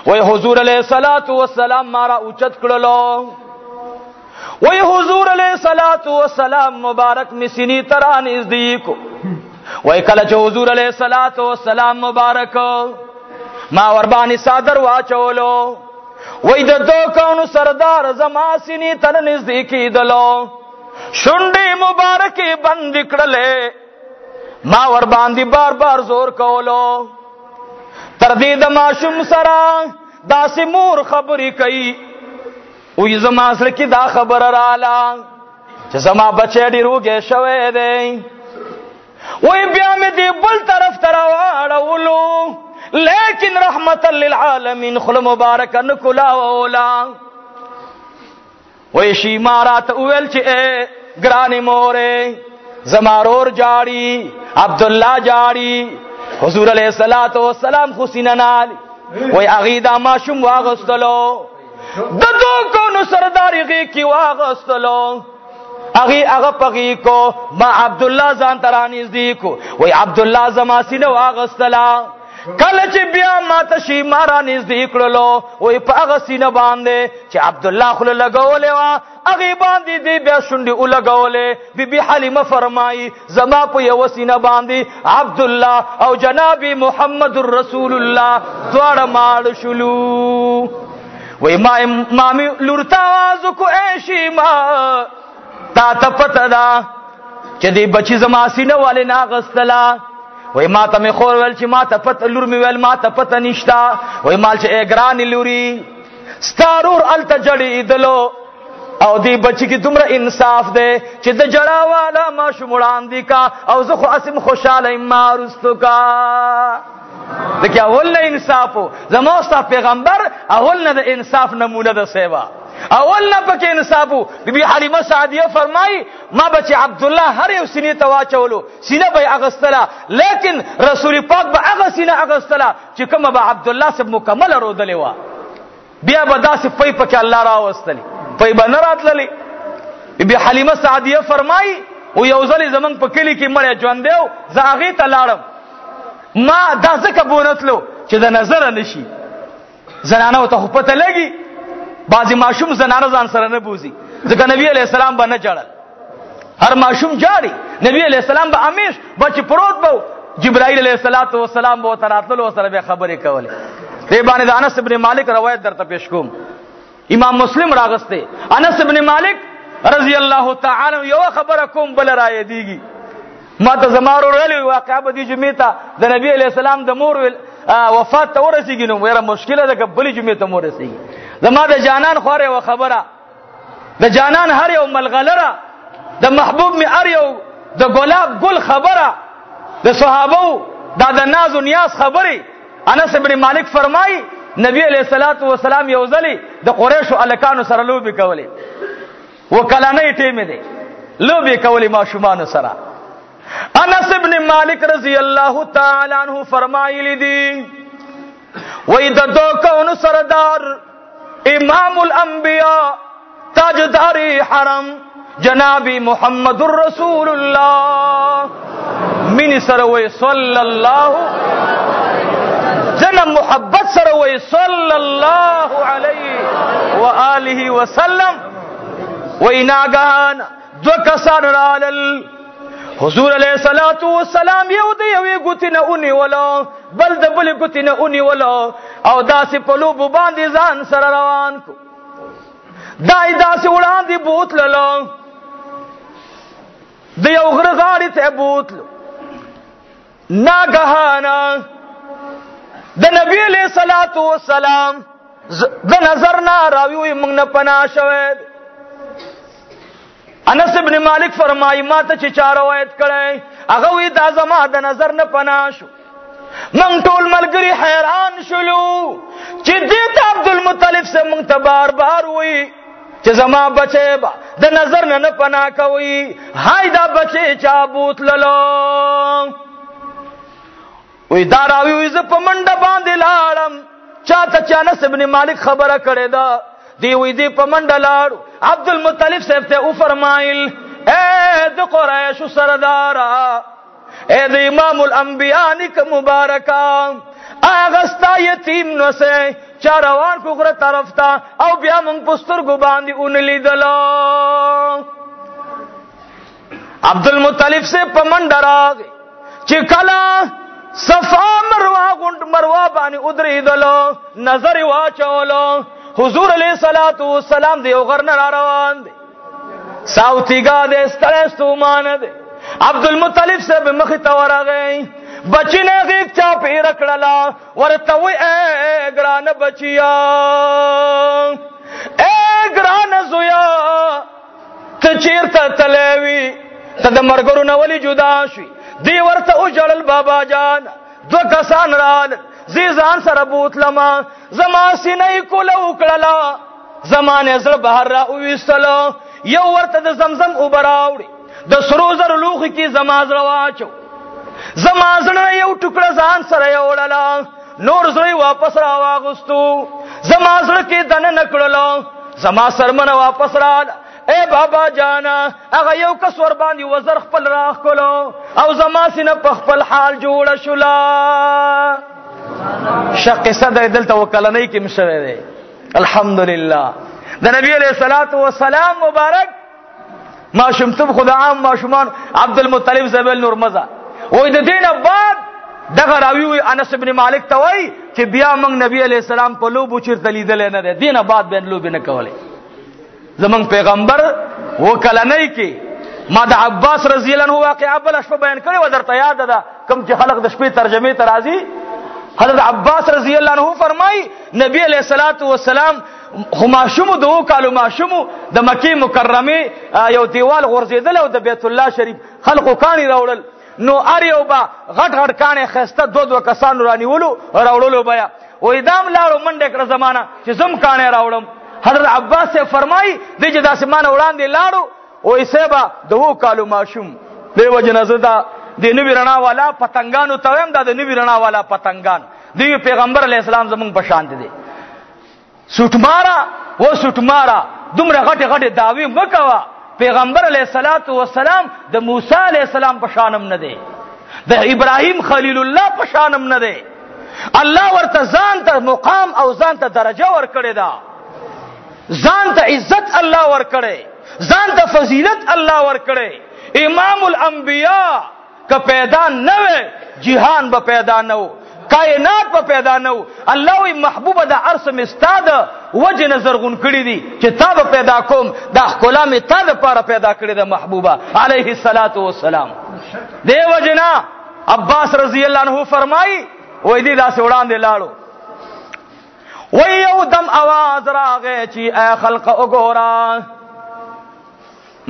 وی حضور علیہ الصلوۃ والسلام مارا اوچت کړلو وی حضور علیہ الصلوۃ والسلام مبارک مسینی تران نزدیک وی کله چې حضور علیہ الصلوۃ والسلام مبارک ما ور باندې صادر واچولو وی د دو کونو سردار زما سینی تن نزدیکی دلو شنڈی مبارکی بند کړلې ما ور باندې بار بار زور کولو تردی د ماشوم سرا داس مور خبری کئی وی زما سره کی دا خبر رااله چې زما بچی ډیر وګه شوې دی وی بیا مې دی بل طرف ترا واړولو لیکن رحمت للعالمین خل مبارک نکلا ولا وی شی مارات اول چې گرانی مورے زمارور جاری عبداللہ جاری حضور علیہ الصلوۃ والسلام حسین نال وی اغیدا ماشوم واغستلو ددو کو نسرداری غی کی واغستلو اغی اغپغی کو ما عبداللہ زان ترانی نزدیک وی عبداللہ زما سینه واغستلا کله چې بیا ماته شي مارا نزدیک کړلو وې په هغه سینه باندې چې عبد الله خل لګولې وا هغه باندې دی بیا شونډي ولګولې بیبي حلیمه فرمایي زما په یو سینه باندې عبد الله او جناب محمد رسول الله دواړه مال شلو وې ما لورتا आवाज کو ایشي ما تا تپتدا چې دی بچي زما سینه والے ناغستلا وای ما ته مخور ول چې ما ته پته لور می ول ما ته پته نشتا وای مال چې اګران لوري ستارور التجړی دلو او دی بچی کی تمرا انصاف دے چې د جڑا والا ما شمولان دی کا او زخو اسم خوشاله ما رستو کا د کیا ول انصاف زمو صاحب پیغمبر اول نه د انصاف نمونه د سیوا اول نه پکې انصافو بیبي حلیمه سعدیه فرمای ما بچی عبدالله هر یو سینې تواچولو سینه به اغستلا لیکن رسول پاک به هغه سینه اغستلا چې کومه به عبدالله سب مکمل رودلې وا بیا به داسې پي پکې الله راوستلې پي به نه راتللې بیبي حلیمه سعدیه فرمای او یو ځل زمنګ په کلی کې مړ ژوند دیو زاغې ته لاړم ما داسې کبونتلو چې د نظر نشي زنانه ته پته لګي بعضی معشوم زنانه ځان سره نه بوزي ځکه نبی علیہ السلام باندې جړل هر معشوم جاری نبی علیہ السلام به امیش بچ پروت بو جبرائیل علیہ الصلوۃ والسلام به تراتلو سره به خبرې کوله دی باندې انس ابن مالک روایت درته پیش کوم امام مسلم راغسته انس ابن مالک رضی الله تعالی یو خبر کوم بل راي دیږي ما ته زمارو ویلي واقعا به دی جمعه ته د نبی علیہ السلام د مور وفات ته ورسیږي نو ډیره مشکله ده کبل جمعه ته ورسیږي زما د جانان خوره و خبره د جانان هر یو ملغلره د محبوب می هر یو د ګلاب ګل خبره د صحابه د ناز و نیاز خبره انس ابن مالک فرمای نبی علیہ الصلوۃ والسلام یو ځلی د قریش او الکانو سره لوبي کوله وکلانه ټیمه دي لوبي کوله ماشومان سره انس ابن مالک رضی الله تعالی عنہ فرمایلی دي وای د دوکونو سردار امام الانبیاء تاجدار حرم جناب محمد الرسول اللہ من سروے صلی اللہ جنم محبت سروے صلی اللہ علیہ وآلہ وسلم ویناگان دو کسان رالل حضور علیہ الصلوۃ والسلام یو دی یو غوتینه اونې ولا بل د بل غوتینه اونې ولا او داسې په لوبو باندې ځان سره روان کو دای داسې وړاندې بوت للو د یو غره غاړې ته بوت ناګهانا د نبی علیہ الصلوۃ والسلام د نظر نه راوي موږ نه پنا شوه انس ابن مالک فرمائی ما ته چې چا روایت کړي هغه وی دا زما د نظر نه پناه شو من ټول ملګری حیران شلو چې دې ته عبد المطلب سره مونږ ته بار بار وی چې زما بچي د نظر نه پناه کوي هاي دا بچي چا بوت للو وی دا راوي ز په منډه باندې لاړم چا ته چې انس ابن مالک خبره کړي دا دی وی دی پمنډ لاړو عبد المطلب صاحب ته او فرمایل اے د قریش سردارا اے د امام الانبیاء نک مبارکا اغستا یتیم نو سے چاروان کوغره طرف تا او بیا مون پستر گو باندې اون لیدلو عبد المطلب سے پمنډ راغ چې کلا صفا مروه غوند مروه باندې ادریدلو نظر واچولو حضور علیہ الصلوۃ والسلام دی غرن را روان دی ساوتی گا دے استرس تو مان دے عبد المطلب سے مخ تو را گئے بچی نے غیب چاپی رکڑلا ورتوی اے گران بچیا اے گران زویا تچیر تتلیوی تد مرگرو نولی جداشوی دیور تا اجڑل بابا جان دو کسان رال زیزان سر بوت لما زمان سینئی کولو اکڑلا زمان ازر بہر را اویستلا یو ورت د زمزم اوبراوڑی د سروزر لوخی کی زماز رواچو زمازنا یو ٹکڑا زان سر یوڑلا نور زوی واپس را واغستو زمازنا کی دن نکڑلا زما سرمن واپس رالا اے بابا جانا اغا یو کس ور باندی وزر خپل راخ کلو او زما سینا پخپل حال جوڑا شلا شق صدر دلتا وکلنی کی مشرے دے الحمدللہ دا نبی علیہ الصلوۃ والسلام مبارک معشوم تب خدا عام معشومان عبد المطلب زبیل نور مزا وای د دین بعد دغه راوی انس ابن مالک توای چې بیا موږ نبی علیہ السلام په لوبو چیرته لیدل نه دي دین بعد بین لوب نه کوله زمنګ پیغمبر وکلنی کی ما د عباس رضی الله عنه واقعه بل اشف بیان کړي و درته یاد ده کوم چې خلق د شپې ترجمه ته راځي حضرت عباس رضی الله عنه فرمای نبی علیہ الصلوۃ والسلام خماشمو دو کالو ماشمو د مکی مکرمه یو دیوال غرزیدل او د بیت الله شریف خلقو کانی راولل نو اریو با غټ غټ کانه خسته دو کسانو رانیولو راوللو بیا و ادم لاړو منډه کړ زمانہ چې زم کانه راولم حضرت عباس سے فرمای دجه داسمانه وړاندې لاړو او ایسبا دو کالو ماشوم دیو جنازه دا د نبی رڼا والا پتنګانو تویم دا د نبی رڼا والا پتنګان دی پیغمبر علی السلام زمون بشان دي سوٹ مارا وہ سوٹ مارا دمرا غٹے غٹے داوی مکوا پیغمبر علیہ الصلوۃ والسلام د موسی علیہ السلام پشانم نہ دے د ابراہیم خلیل اللہ پشانم نہ دے اللہ ورته ځان ته مقام او ځان ته درجه ور کړی دا ځان ته عزت الله ور کړی ځان ته فضیلت الله ور کړی امام الانبیاء کا پیدا نہ وے جہان به پیدا نہ ہو کائنات په پیدا نو الله وی محبوب د عرش مستاد وجه نظر غون کړی دي چې تا به پیدا کوم دا کلام تا به پر پیدا کړی د محبوبه علیه الصلاۃ والسلام دی وجنا عباس رضی الله عنه فرمای وای دی لاس وړاندې لاړو وای یو دم आवाज راغی چې اے خلق وګورا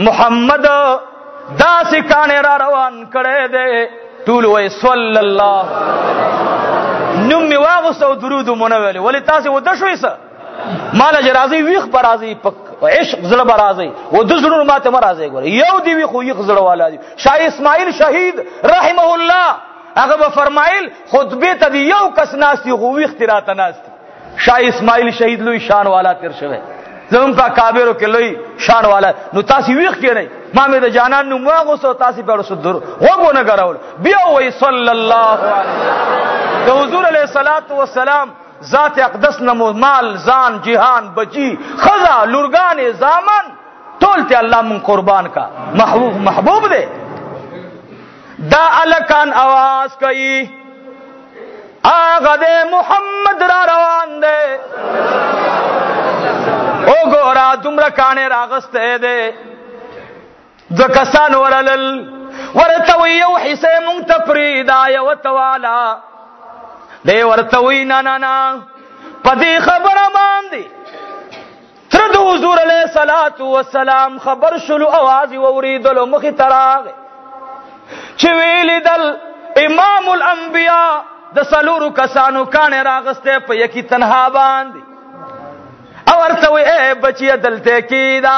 محمد داسې کانه را روان کړي دي ټول وای صلی الله نم می واغس او درود منول ولی تاسو ود شویس مال جرازی ویخ برازی پک عشق زړه برازی ود زړه ماته مرازی ګور یو دی ویخ ویخ زړه والا دی شاه اسماعیل شهید رحمه الله هغه فرمایل خطبه ته یو کس ناستی خو ویخ تیرات ناستی شاه اسماعیل شهید لوی شان والا تر شوه زم کا کابرو کې لوی شان والا نو تاسو ویخ کې نه ما مې د جانان نو واغس او تاسو په ورسو درو هوګو نه غراول بیا وی صلی الله علیه کہ حضور علیہ الصلوۃ والسلام ذات اقدس نمو مال زان جہان بچی خزا لرگان زامن تولتے اللہ من قربان کا محبوب محبوب دے دا الکان آواز کئی آغا دے محمد را روان دے او گورا دمرا کانے راغستے دے دو کسان ورلل ورتوی یو حسے منتفرید آیا وتوالا دے ورتوی نا نا نا پدی خبر باندی ترد حضور علیہ الصلوۃ والسلام خبر شلو آواز وریدلو مخ تراغ چویل دل امام الانبیاء د سلورو کسانو کانه راغسته په یکی تنها باندی اورتوی اے بچی دلته کیدا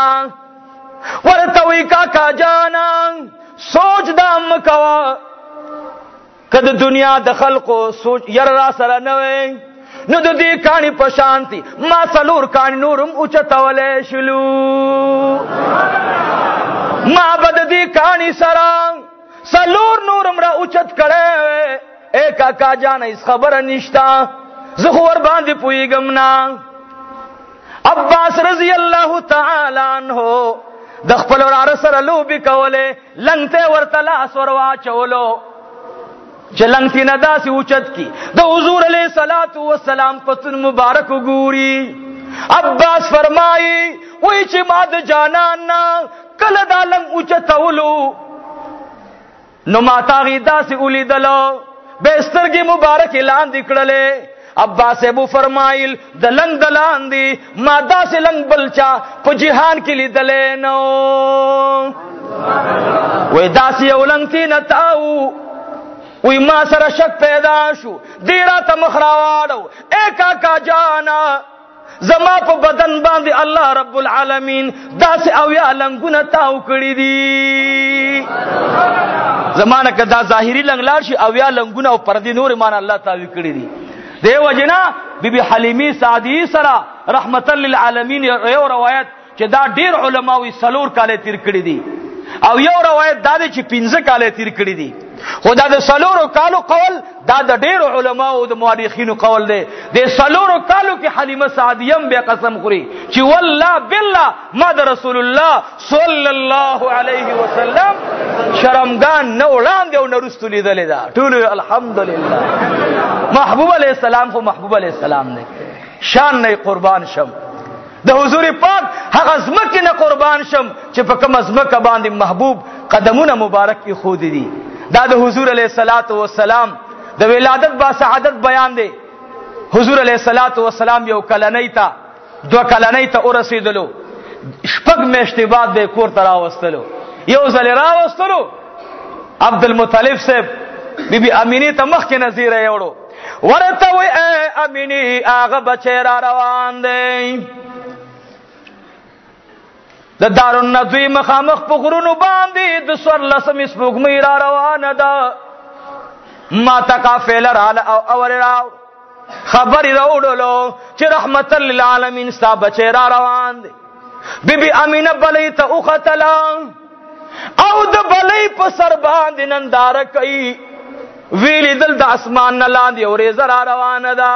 ورتوی کاکا جانا سوچ دام کوا کد دنیا د خلقو سوچ ير را سره نه وي نو د دې کاني په شانتي ما سلور کان نورم اوچتولې شلو ما بد دې کاني سره سلور نورم را اوچت کړه اے کاکا جان اس خبره نشتا زه ور باندې پويګم نا عباس رضی الله تعالی عنہ د خپل ور سره لوبي کوله لنګته ورته لاس ور واچولو چلنگتی ندا سی اوچت کی دا حضور علیہ الصلوۃ والسلام پتن مبارک گوری عباس فرمائی وی چی ماد جانانا کل دا لنگ اوچت اولو نو ماتا غیدا سی اولی دلو بیستر کی مبارک اعلان دکڑلے عباس ابو فرمائل دلنگ دلان دی مادا سے لنگ بلچا پو جہان کی لی دلینو وی داسی اولنگ تی نتاو وی ما سر شک پیدا شو دیرا تا مخراوارو اے کاکا جانا زما پو بدن باندی اللہ رب العالمین داسی اویا لنگو نتاو کری دی زمانہ کدا ظاہری لنگ لارشی اویا لنگو ناو پردی نور مانا اللہ تاوی کری دی دیو جنا بی بی حلیمی سعدی سرا رحمت للعالمین یو روایت چې دا ډیر علماوی سلور کاله تیر کړی دي او یو روایت دا دی چې 15 کاله تیر کړی دي خدا د سلورو کالو قول دا د ډیر علماو او د مورخینو قول دی د سلورو کالو کې حلیمه سعدیم به قسم خوري چې والله بالله ما د رسول الله صلی الله علیه وسلم شرمګان نه وړاندې او نه رستو لیدل دا ټول الحمدلله محبوب علیہ السلام کو محبوب علیہ السلام نے شان نئی قربان شم دا حضور پاک حق عظمت نہ قربان شم چپکم عظمت کا باندھ محبوب قدمون مبارک کی خود دی دا دا حضور علیہ السلام دا ولادت با سعادت بیان دے حضور علیہ السلام یو کلنی تا دو کلنی تا ارسیدلو شپک میں اشتباد دے کور تراوستلو یو زل راوستلو عبد المطلب سے بی بی امینی تا مخ کے نظیر ہے اوڑو ورتوی اے امینی آغا بچے را روان دیں دا دار الندوی مخامخ پغرونو باندی دا سور لسم اس بگمی را روان دا ما تقافل را اور را خبری را اوڑلو چی رحمت للعالمین ستا بچے را روان دیں بی بی امین بلی تا اختلا او دا بلی پسر باندی نندار کئی ویلی دل دا اسمان نلان دی اوری زرا روان دا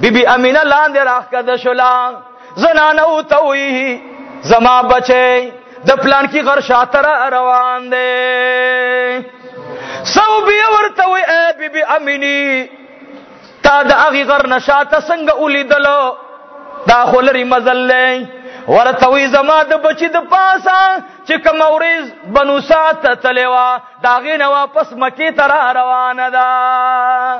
بی بی امینہ لان دی راک کدشو لان زنانو تویی زما بچے دا پلان کی غرشات را روان دے سو بی ورتوی اے بی بی امینی تا دا اغی غرنشات سنگ اولی دلو دا خولری مزل لیں ورتوی زما د بچی د پاسا چې کوم اوریز بنو سات تلوا داغې نه واپس مکی تر روانه ده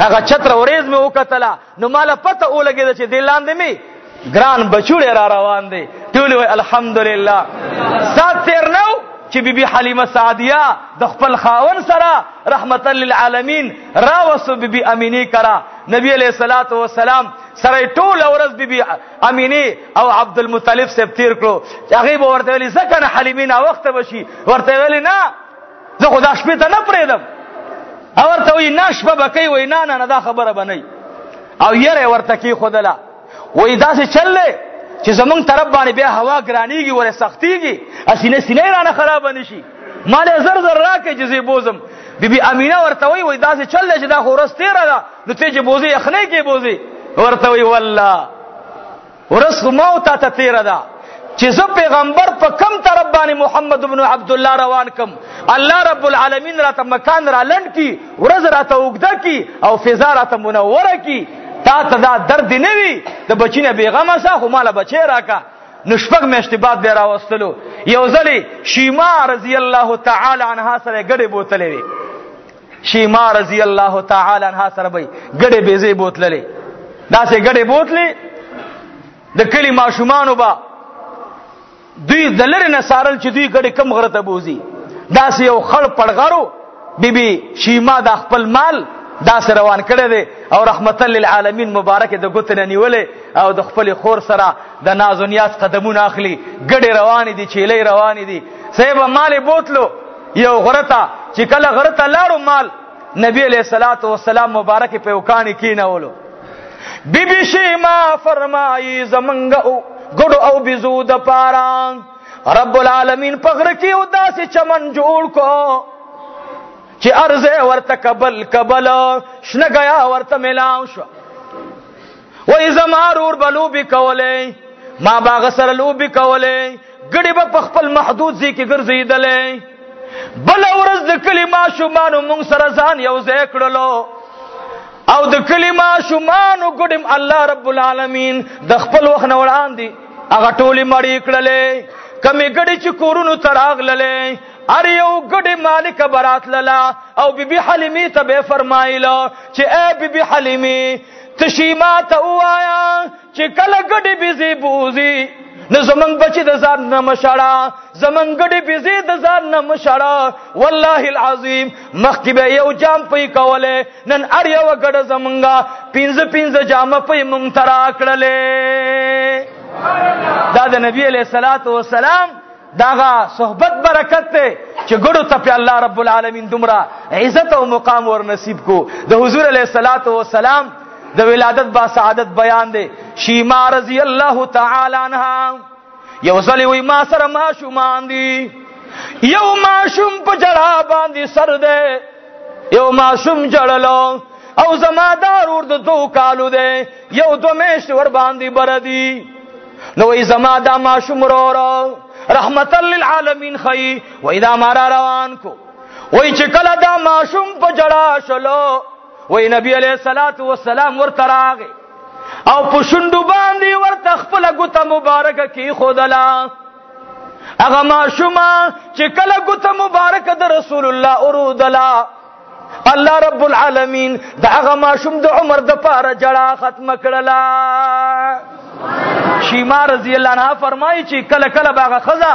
هغه چتر اوریز مې وکتله نو مال پته ولګید چې دلاند می ګران بچوړې را روان دي ټول وی الحمدلله 709 چې بیبي حلیمه سعدیه د خپل خاون سره رحمت للعالمین راوسو بیبي امینی کرا نبی علیہ الصلوۃ والسلام سره ټول اورز بی بی امینی او عبد المطلب سپ تیر کړو غیب ورته ویل زکه حلیمینا وخت بشي ورته ویل نه زه خدا شپه ته نه پریدم او ورته وی ناش په بکی وای نه دا خبره بنئ او یره ورته کی خدلا وای دا څه چلې چې زمون طرف باندې بیا هوا ګرانیږي ور سختيږي اسینه سینې رانه خراب نشي مال زر زر راکې جزې بوزم بی بی امینه ورته وی دا څه چلې چې دا خورس تیر را نو ته جبوزي اخنه کې بوزي ورتوی والله ورس موت تا تیرا دا چې زه پیغمبر په کم طرف باندې محمد ابن عبد الله روان کم الله رب العالمین را ته مکان را لند کی ورز را ته وګدا کی او فضا را ته منوره کی تا ته دا درد نه وی د بچینه بیغمه سا خو مال بچی راکا نشپک میشت بعد به راوستلو یو ځلی شیما رضی الله تعالی عنها سره ګډه بوتلې شیما رضی الله تعالی عنها سره به ګډه بیزې بوتللې دا سے گڑے بوتلی دا کلی معشومانو با دوی دلر نسارل چی دوی گڑے کم غرط بوزی دا سے یو خڑ پڑگارو بی بی شیما دا خپل مال دا سے روان کرده دے او رحمت للعالمین مبارک دا گتن نیولے او دا خپل خور سرا دا ناز و نیاز قدمون آخلی گڑے روانی دی چیلے روانی دی سیبا مال بوتلو یو غرطا چی کلا غرطا لارو مال نبی علیہ السلام مبارک پیوکانی کی نولو بی بی شیما فرمائی زمنگ گڑو او بزود پاران رب العالمین پغر کی اداسی چمن جوڑ کو چی عرض ورت کبل کبل شن گیا ورت ملاو شو وی زمارور بلو بی کولے ما باغ سرلو بی کولے گڑی با پخپل محدود زی کی گرزی دلے بل ورز دکلی ما شمانو منگ سرزان یو زیکڑلو او د کلمه شمانو ګډم الله رب العالمین د خپل وخت نوړان دي هغه ټولې مړې کړلې کمی گڑی چی کورونو تراغ للیں ار یو گڑی مالک برات للا او بی بی حلیمی تا بے فرمائی لو چی اے بی بی حلیمی تشیما تا او آیا چی کل گڑی بیزی بوزی زمن بچی دزار نہ مشڑا زمن گڑی بزی دزار نہ مشڑا والله العظیم مخکبه یو جام پئی کوله نن ار یو گڑ زمنگا پینز پینز جام پئی من ترا کڑلے سبحان اللہ دا نبی علیہ الصلوۃ والسلام داغا صحبت برکت تے چ گڑو تپی اللہ رب العالمین دمرا عزت و مقام ور نصیب کو دا حضور علیہ الصلوۃ والسلام دا ولادت با سعادت بیان دے شیما رضی اللہ تعالی عنہ یو زلی وی ما سر معشومان دی یو معشوم پا جڑا باندی سر دے یو معشوم جڑلو او زمادار ارد دو کالو دے یو دو میشور باندی بردی نوی زمادہ معشوم رو رو رحمت للعالمین خی وی دا مارا روان کو وی چکل دا معشوم پا جڑا شلو وی نبی علیہ الصلوۃ والسلام ور تراغ او پشندو باندی ور تخپل گوتا مبارک کی خودلا اغه ما شوما چې کله گوتا مبارک در رسول الله ورودلا الله رب العالمین دا اغه ما شوم د عمر د پاره جڑا ختم کړلا شیما رضی الله عنها فرمایي چې کله کله باغه خزا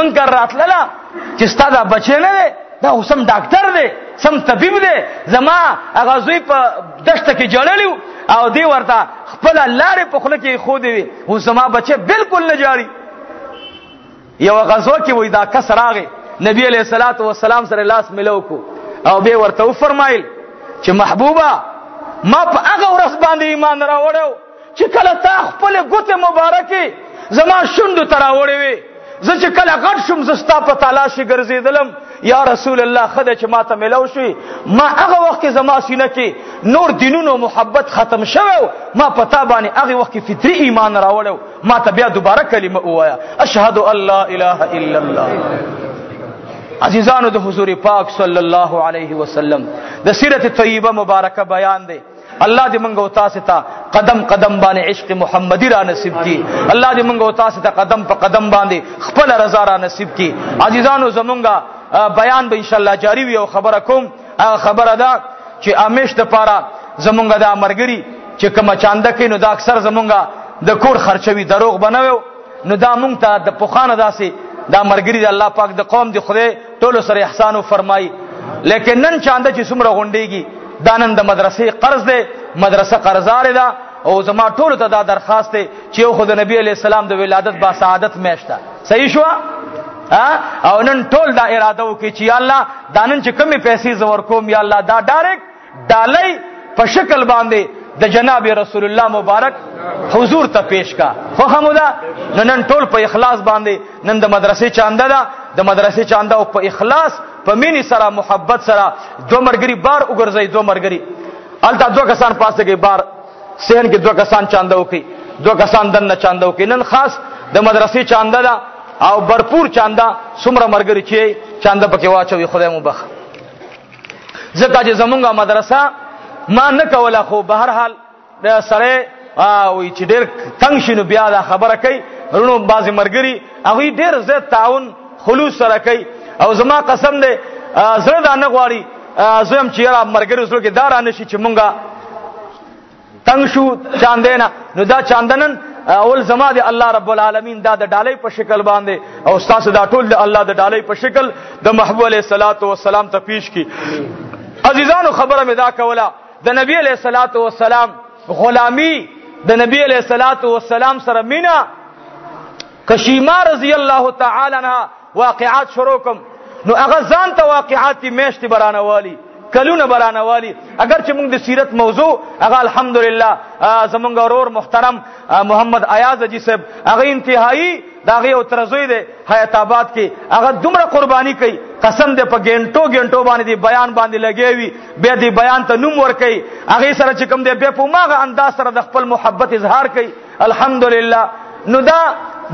منکر راتللا چې ستاده بچی نه دی دا اوسم ډاکټر دی سم طبيب دی زما اغازوی په دشت کې جړلیو او دی ورته خپل لارې په خله کې خو دی او زما بچي بالکل نه جاری یو غزو کې وې دا کس راغې نبی عليه الصلاه والسلام سره لاس ملو کو او به ورته فرمایل چې محبوبه ما په هغه ورس باندې ایمان راوړو چې کله تا خپل ګوت مبارکي زما شوندو ترا وړې زه چې کله غټ شوم زستا په تلاشي ګرځیدلم یا رسول الله خدای چې ماته ملو شي ما هغه وخت زما سینه کې نور دینونو محبت ختم شوه ما پتا باندې هغه وخت فطری ایمان راوړو ما ته بیا دوباره کلمه وایا اشهد ان لا اله الا الله عزیزانو د حضور پاک صلی الله علیه وسلم د سیرت طیبه مبارکه بیان دی اللہ دی منگو تاستا قدم قدم بانے عشق محمدی را نصیب کی اللہ دی منگو تاستا قدم پا قدم باندے خپل رضا را نصیب کی عزیزانو زمونگا بیان با انشاءاللہ جاری وی او خبر کوم خبر دا چی امیش دا پارا زمونگا دا مرگری چی کما چاندکی نو دا اکثر زمونگا دا کور خرچوی دروغ بناویو نو دا مونگ تا دا پخان دا سی دا مرگری دا اللہ پاک دا قوم دی خدای طول سر احسانو فرمائی لیکن نن چانده چی سمرا غنڈیگی دانن د مدرسې قرض ده مدرسه قرضار ده او زما ټول ته دا درخواست ده چې یو خدای نبی علی السلام د ولادت با سعادت میشته صحیح شو او نن ټول دا اراده وکي چې یا الله دانن چې کمی پیسې زور کوم یا الله دا ډایرکټ ډالۍ په شکل باندې د جناب رسول الله مبارک حضور ته پیش کا خو همدا نن ټول په اخلاص باندې نن د مدرسې چانده ده د مدرسې چانده او په اخلاص پمینی سرا محبت سرا دو مرگری بار اگرزئی دو مرگری التا دو کسان پاسے گئی بار سہن کے دو کسان چاندو کی دو کسان دن نہ چاندو کی نن خاص د مدرسې چاندا دا او برپور چاندا سمر مرگری چی چاندا پکې واچوي خدای مو بخ زکه چې زمونږه مدرسہ ما نه کوله خو بهر حال سره وی چې ډېر تنگ شینو بیا دا خبره کوي رونو بازي مرګری او ډېر زیات تعاون خلوص سره کوي او زما قسم دې زړه دا نه غواړي زم چې را مرګري وسلو کې دار انشي چې مونږه تنگ شو چاندنه نو دا چاندنن اول زما دې الله رب العالمین دا د ډالۍ په شکل باندې او استاد دا ټول دې الله د ډالۍ په شکل د محبوب علیه الصلاۃ والسلام ته پیش کی عزیزانو خبره مې دا کوله د نبی علیه الصلاۃ والسلام غلامی د نبی علیه الصلاۃ والسلام سره مینا کشیما رضی الله تعالی عنها واقعات شروع کوم نو هغه ځان ته واقعات میشت برانه والی کلونه برانه والی اگر چې موږ د سیرت موضوع هغه الحمدلله زمونږ اورور محترم محمد ایاز جی صاحب هغه انتهایی داغه او ترزوی دی حیات آباد کې هغه دومره قربانی کوي قسم دې په ګنټو ګنټو باندې دی بیان باندې لګیوي به دې بیان ته نوم ور کوي هغه سره چې کوم دې به په ماغه انداز سره د خپل محبت اظهار کوي الحمدلله نو دا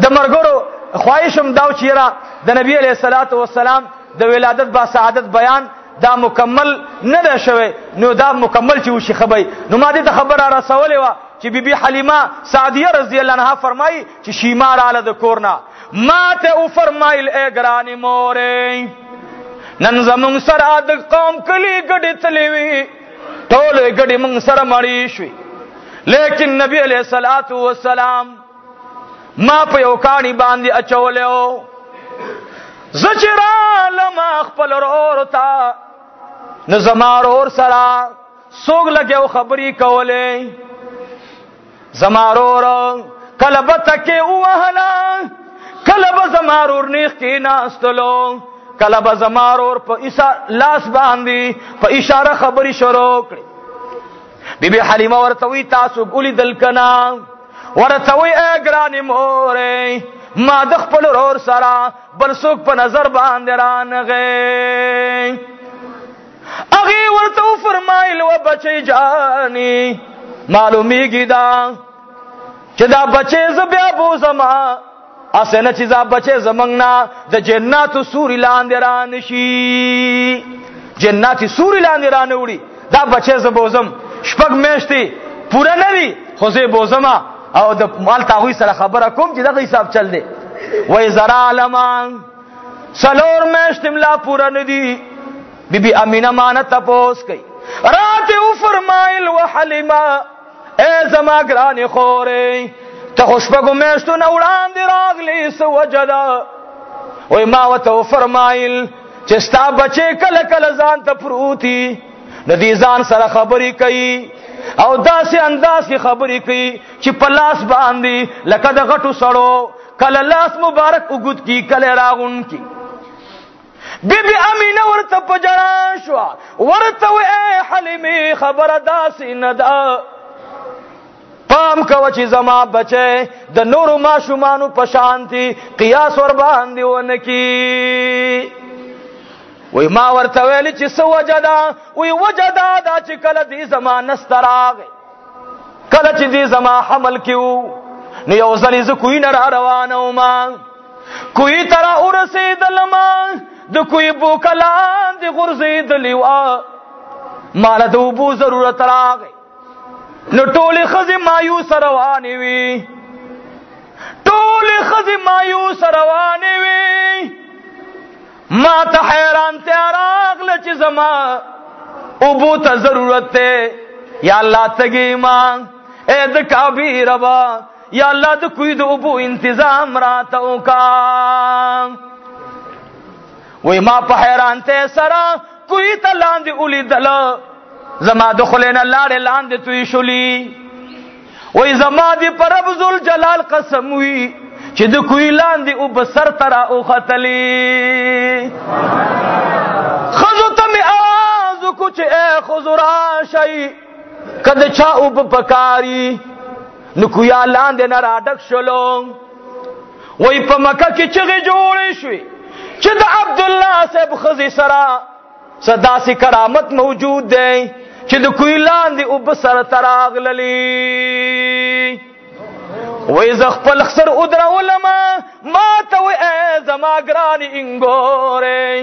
د مرګرو خواهشم داو چیرا د نبی علیہ الصلوۃ والسلام د ولادت با سعادت بیان دا مکمل نه ده شوی نو دا مکمل چې وشي خبي نو ما دې ته خبر را سوالې وا چې بیبي حلیمه سعدیه رضی الله عنها فرمایي چې شیمار اله د کورنا ما تے او فرمائل اے گرانی مورے ننزمون سر آدھ قوم کلی گڑی تلیوی تولے گڑی من سر مریشوی لیکن نبی علیہ الصلوۃ والسلام ما پہ اوکانی باندی اچولے ہو زجرال ما اخپل رور تا نزمار اور سرا سوگ لگے او خبری کولے زمارور کلبت کے اوہلا کلب زمارور نیخ کی ناستلو کلب زمارور پا لاس باندی پا اشارہ خبری شروع کری بی بی حلیمہ ورطوی تاسو گولی دلکنا ورطوی اے گرانی مورے ما دخپل رور سرا بلسوک پا نظر باندران غی اغی ورطو فرمائل و بچے جانی معلومی گی دا چدا بچے زبیا بو زمان اسے نا چیزا بچے زمانگنا دا جنات سوری لاندران شی جنات سوری لاندران اوڑی دا بچے زبوزم شپک میشتی پورا نوی خوزے بوزما او دا مالتا ہوئی سر خبر کم چی دا غی صاحب چل دے وی زرا علمان سلور میشتی ملا پورا ندی بی بی امینہ مانا تپوس کئی رات او فرمائل و حلیمہ اے زمان گرانی خورے تا خوشبگو میشتو نوران دی راغلی سو جدا وی ماوتو فرمائل چستا بچے کل کل زان تا پروتی ندی زان سر خبری کئی او دا سے انداز کی خبری کئی چی پلاس باندی لکد غٹو سڑو کل لاس مبارک اگد کی کل راغن کی بی بی امینہ ورطا پجران شوا ورطا وی اے حلیمی خبر دا سی ندا پام کوا چی زمان بچے دا نور و ما شمانو پشانتی قیاس ور باندی ونکی وی ما ورطویلی چی سو وجدا وی وجدا دا چی کل دی زمان نستر آگے کل چی دی زمان حمل کیو نیو زلی زکوی نرہ روانو ما کوئی ترہ ارسی دلمان د کوئی بو کلان دی غرزی دلیوا مالا دو بو ضرورت راگے نو ٹولی خزی مایوس روانی وی ٹولی خزی مایوس روانی وی ما تا حیران تیاراغ لچ زمان او بو تا ضرورت تے یا اللہ تگی ماں اے دکا بھی ربا یا اللہ دو کوئی دو بو انتظام راتوں کا وی ما پا حیران تے سرا کوئی تا لاندی اولی دلا زما دخلینا لارے لاندی توی شلی وی زما دی پر رب ذوالجلال قسم وی چی دو کوئی لاندی او بسر ترا او خطلی خزو تمی آزو کچھ اے خزو راشای کد چا او بپکاری نکویا لاندی نرادک شلو وی پا مکہ کی چگی جوڑی شوی چد عبداللہ سے بخزی سرا صدا سی کرامت موجود دیں چد کوئی لان دی اب سر تراغ للی ویز اخپل خسر ادر علماء ماتا وی اے زماغرانی انگورے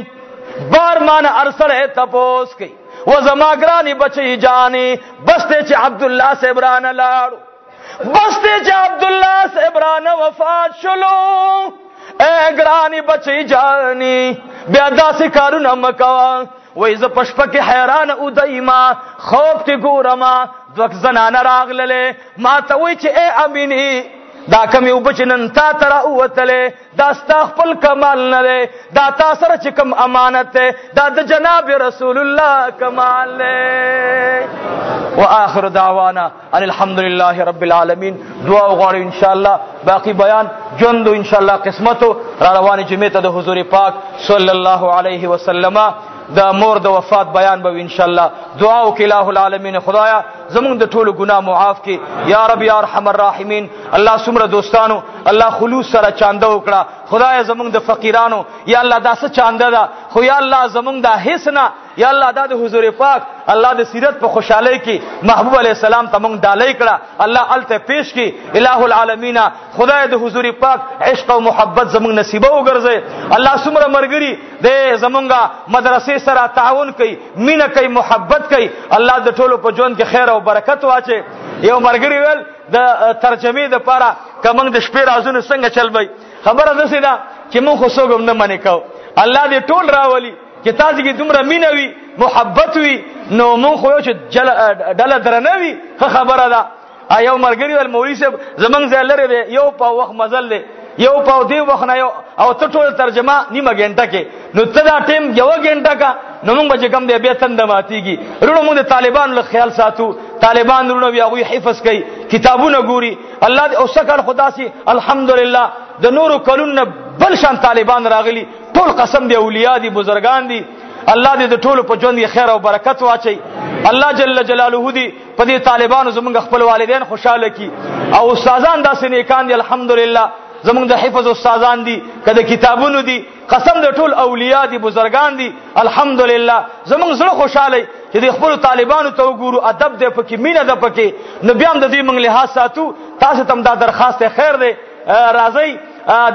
بار مانا ارسر ہے تپوس کی وہ زماغرانی بچی جانی بستے چی عبداللہ سے برانا لارو بستے چی عبداللہ سے برانا وفات شلو اے گرانی بچی جانی بیادا سی کارو نمکا ویز پشپک حیران ادائی ما خوف کی گورا ما دوک زنان راغ للے ما تاوی چی اے امینی دا کمی او بچنن تا ترا اوت لے دا ستاخپل کمال نلے دا تاثر چی کم امانت لے دا دا جناب رسول اللہ کمال لے وآخر دعوانا ان الحمدللہ رب العالمین دعا وغاری انشاءاللہ باقی بیان جند و انشاءاللہ قسمت و روان جمعیت دا حضور پاک صلی اللہ علیہ وسلم دا مور دا وفات بیان بو انشاءاللہ دعاو کی الہ العالمین خدایا زمون دا ٹھول گناہ معاف کی یا رب یا رحم الراحمین اللہ سمر دوستانو اللہ خلوص سر چاندہ اکڑا خدایا زمون دا فقیرانو یا اللہ دا سا چاندہ دا خو یا اللہ زمون دا حسنا یا اللہ دا دا حضور پاک اللہ دا سیرت پا خوشحالے کی محبوب علیہ السلام تا منگ ڈالے کڑا اللہ علت پیش کی الہ العالمین خدای دا حضور پاک عشق و محبت زمنگ نصیبہ اگرزے اللہ سمر مرگری دے زمنگا مدرسے سرا تعاون کئی مینہ کئی محبت کئی اللہ دا ٹھولو پا جون کی خیر و برکت واچے یو مرگری ویل دا ترجمی دا پارا کمنگ دا شپیر آزون سنگ چل بھئی خبر ده سیدا چې مونږ خوشوګم نه منې کو الله دې ټول راولي چې تاسو کې دومره مینوي محبت وي نو مونږ خو یو چې ډله درنوي خبره ده ایو مرګری ول مولوی صاحب زمنګ زلره دی یو په وخت مزل دی یو په دې وخت نه یو او ته ټول ترجمه نیمه ګنټه کې نو ته دا ټیم یو ګنټه کا نو موږ به کم دی به څنګه ماتيږي ورونو موږ طالبان له خیال ساتو طالبان ورونو بیا وی حفظ کوي کتابونه ګوري الله او شکر خدا سي الحمدلله د نور کلون بل شان طالبان راغلي ټول قسم دی اولیاء دي بزرگان دي الله دې ټول په ژوند کې خیر او برکت واچي الله جل جلاله دې په دې طالبانو زمونږ خپل والدين خوشاله کی او استادان داسې نیکان دي الحمدلله زمونږ د حفظ استادان دي کده کتابونو دي قسم د ټول اولیاء دي بزرگان دي الحمدلله زمونږ زړه خوشاله چې د خپل طالبانو ته وګورو ادب دې پکې مینه دې پکې نو بیا هم دې موږ له ساتو تاسو تم دا درخواست خیر دې راځي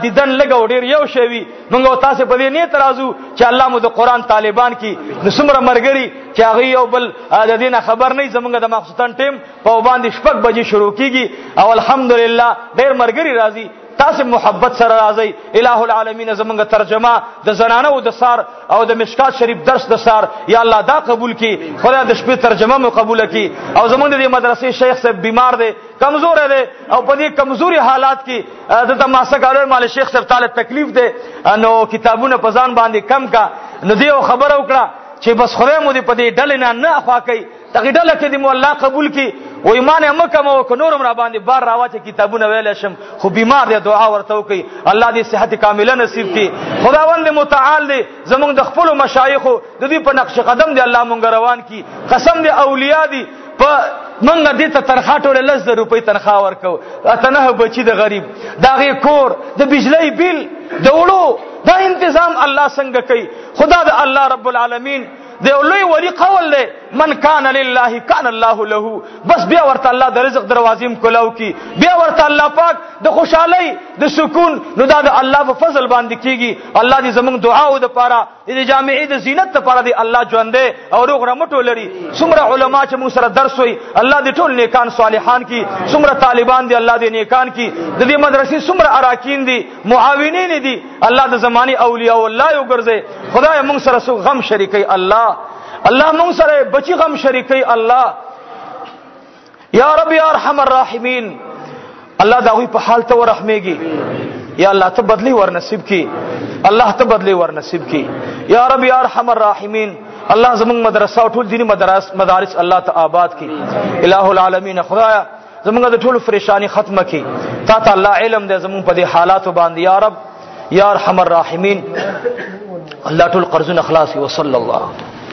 دیدن لګو ډیر یو شوی موږ تاسو په دې نه ترازو چې الله مو د قران طالبان کی نسمره مرګري چې هغه یو بل د دینه خبر نه زمونږ د مخصوصن ټیم په باندې شپږ بجې شروع کیږي او الحمدلله ډیر مرګري راځي تاسو محبت سره راځي الہ العالمین زمونږ ترجمه د زنانه او د سار او د مشکات شریف درس د سار یا الله دا قبول کی خدای د شپې ترجمه مو قبول کی او زمونږ د مدرسې شیخ صاحب بیمار دی کمزور دی او په دې کمزوري حالات کې د تماسه کارو مال شیخ صاحب تعالی تکلیف دی نو کتابونه په ځان باندې کم کا نو دی خبر او کړه چې بس خدای مو دې په دې ډل نه اخوا کوي تغه ډل کې دې مو الله قبول کی و ایمان مکم او نورم را باندې بار راوته کتابونه ویل شم خو بیمار دی دعا ورته وکي الله دې صحت کامله نصیب کړي خداوند متعال دې زمونږ د خپل مشایخ د دې په نقش قدم دې الله مونږ روان کړي قسم دې اولیاء دې په مونږ دې ته تنخوا ټوله 10 روپۍ تنخوا ورکو اته نه بچي د غریب دغه کور د بجلی بیل د وړو دا تنظیم الله څنګه کوي خدا دې الله رب العالمین دی اولوی ولی قول دی من کان لله کان الله له بس بیا ورته الله د رزق دروازیم کولاو کی بیا ورته الله پاک د خوشحالی د سکون نو دا د الله په فضل باندې کیږي الله دې زمونږ دعا او د پاره دې جامعې د زینت لپاره دې الله ژوندې او روغ رمټو لري څومره علما چې موږ سره درس وي الله دې ټول نیکان صالحان کی څومره طالبان دې الله دې نیکان کی د دې مدرسې څومره اراکین دي معاونین دي الله د زماني اولیاء الله یو ګرځي خدای موږ سره سو غم شریکي الله موږ سره بچی غم شریکي الله یا رب یا ارحم الراحمین الله دا وی په حال ته ورحمېږي یا الله ته بدلی ور نصیب کی الله ته بدلی ور نصیب کی یا رب یا ارحم الراحمین الله زموږ مدرسه او ټول دینی مدارس الله ته آباد کی الہ العالمین خدایا زموږ د ټول پریشانی ختمه کی تا ته الله علم دې زموږ په دې حالات باندې یا رب یا ارحم الراحمین الله ټول قرضونه خلاصي وصلی الله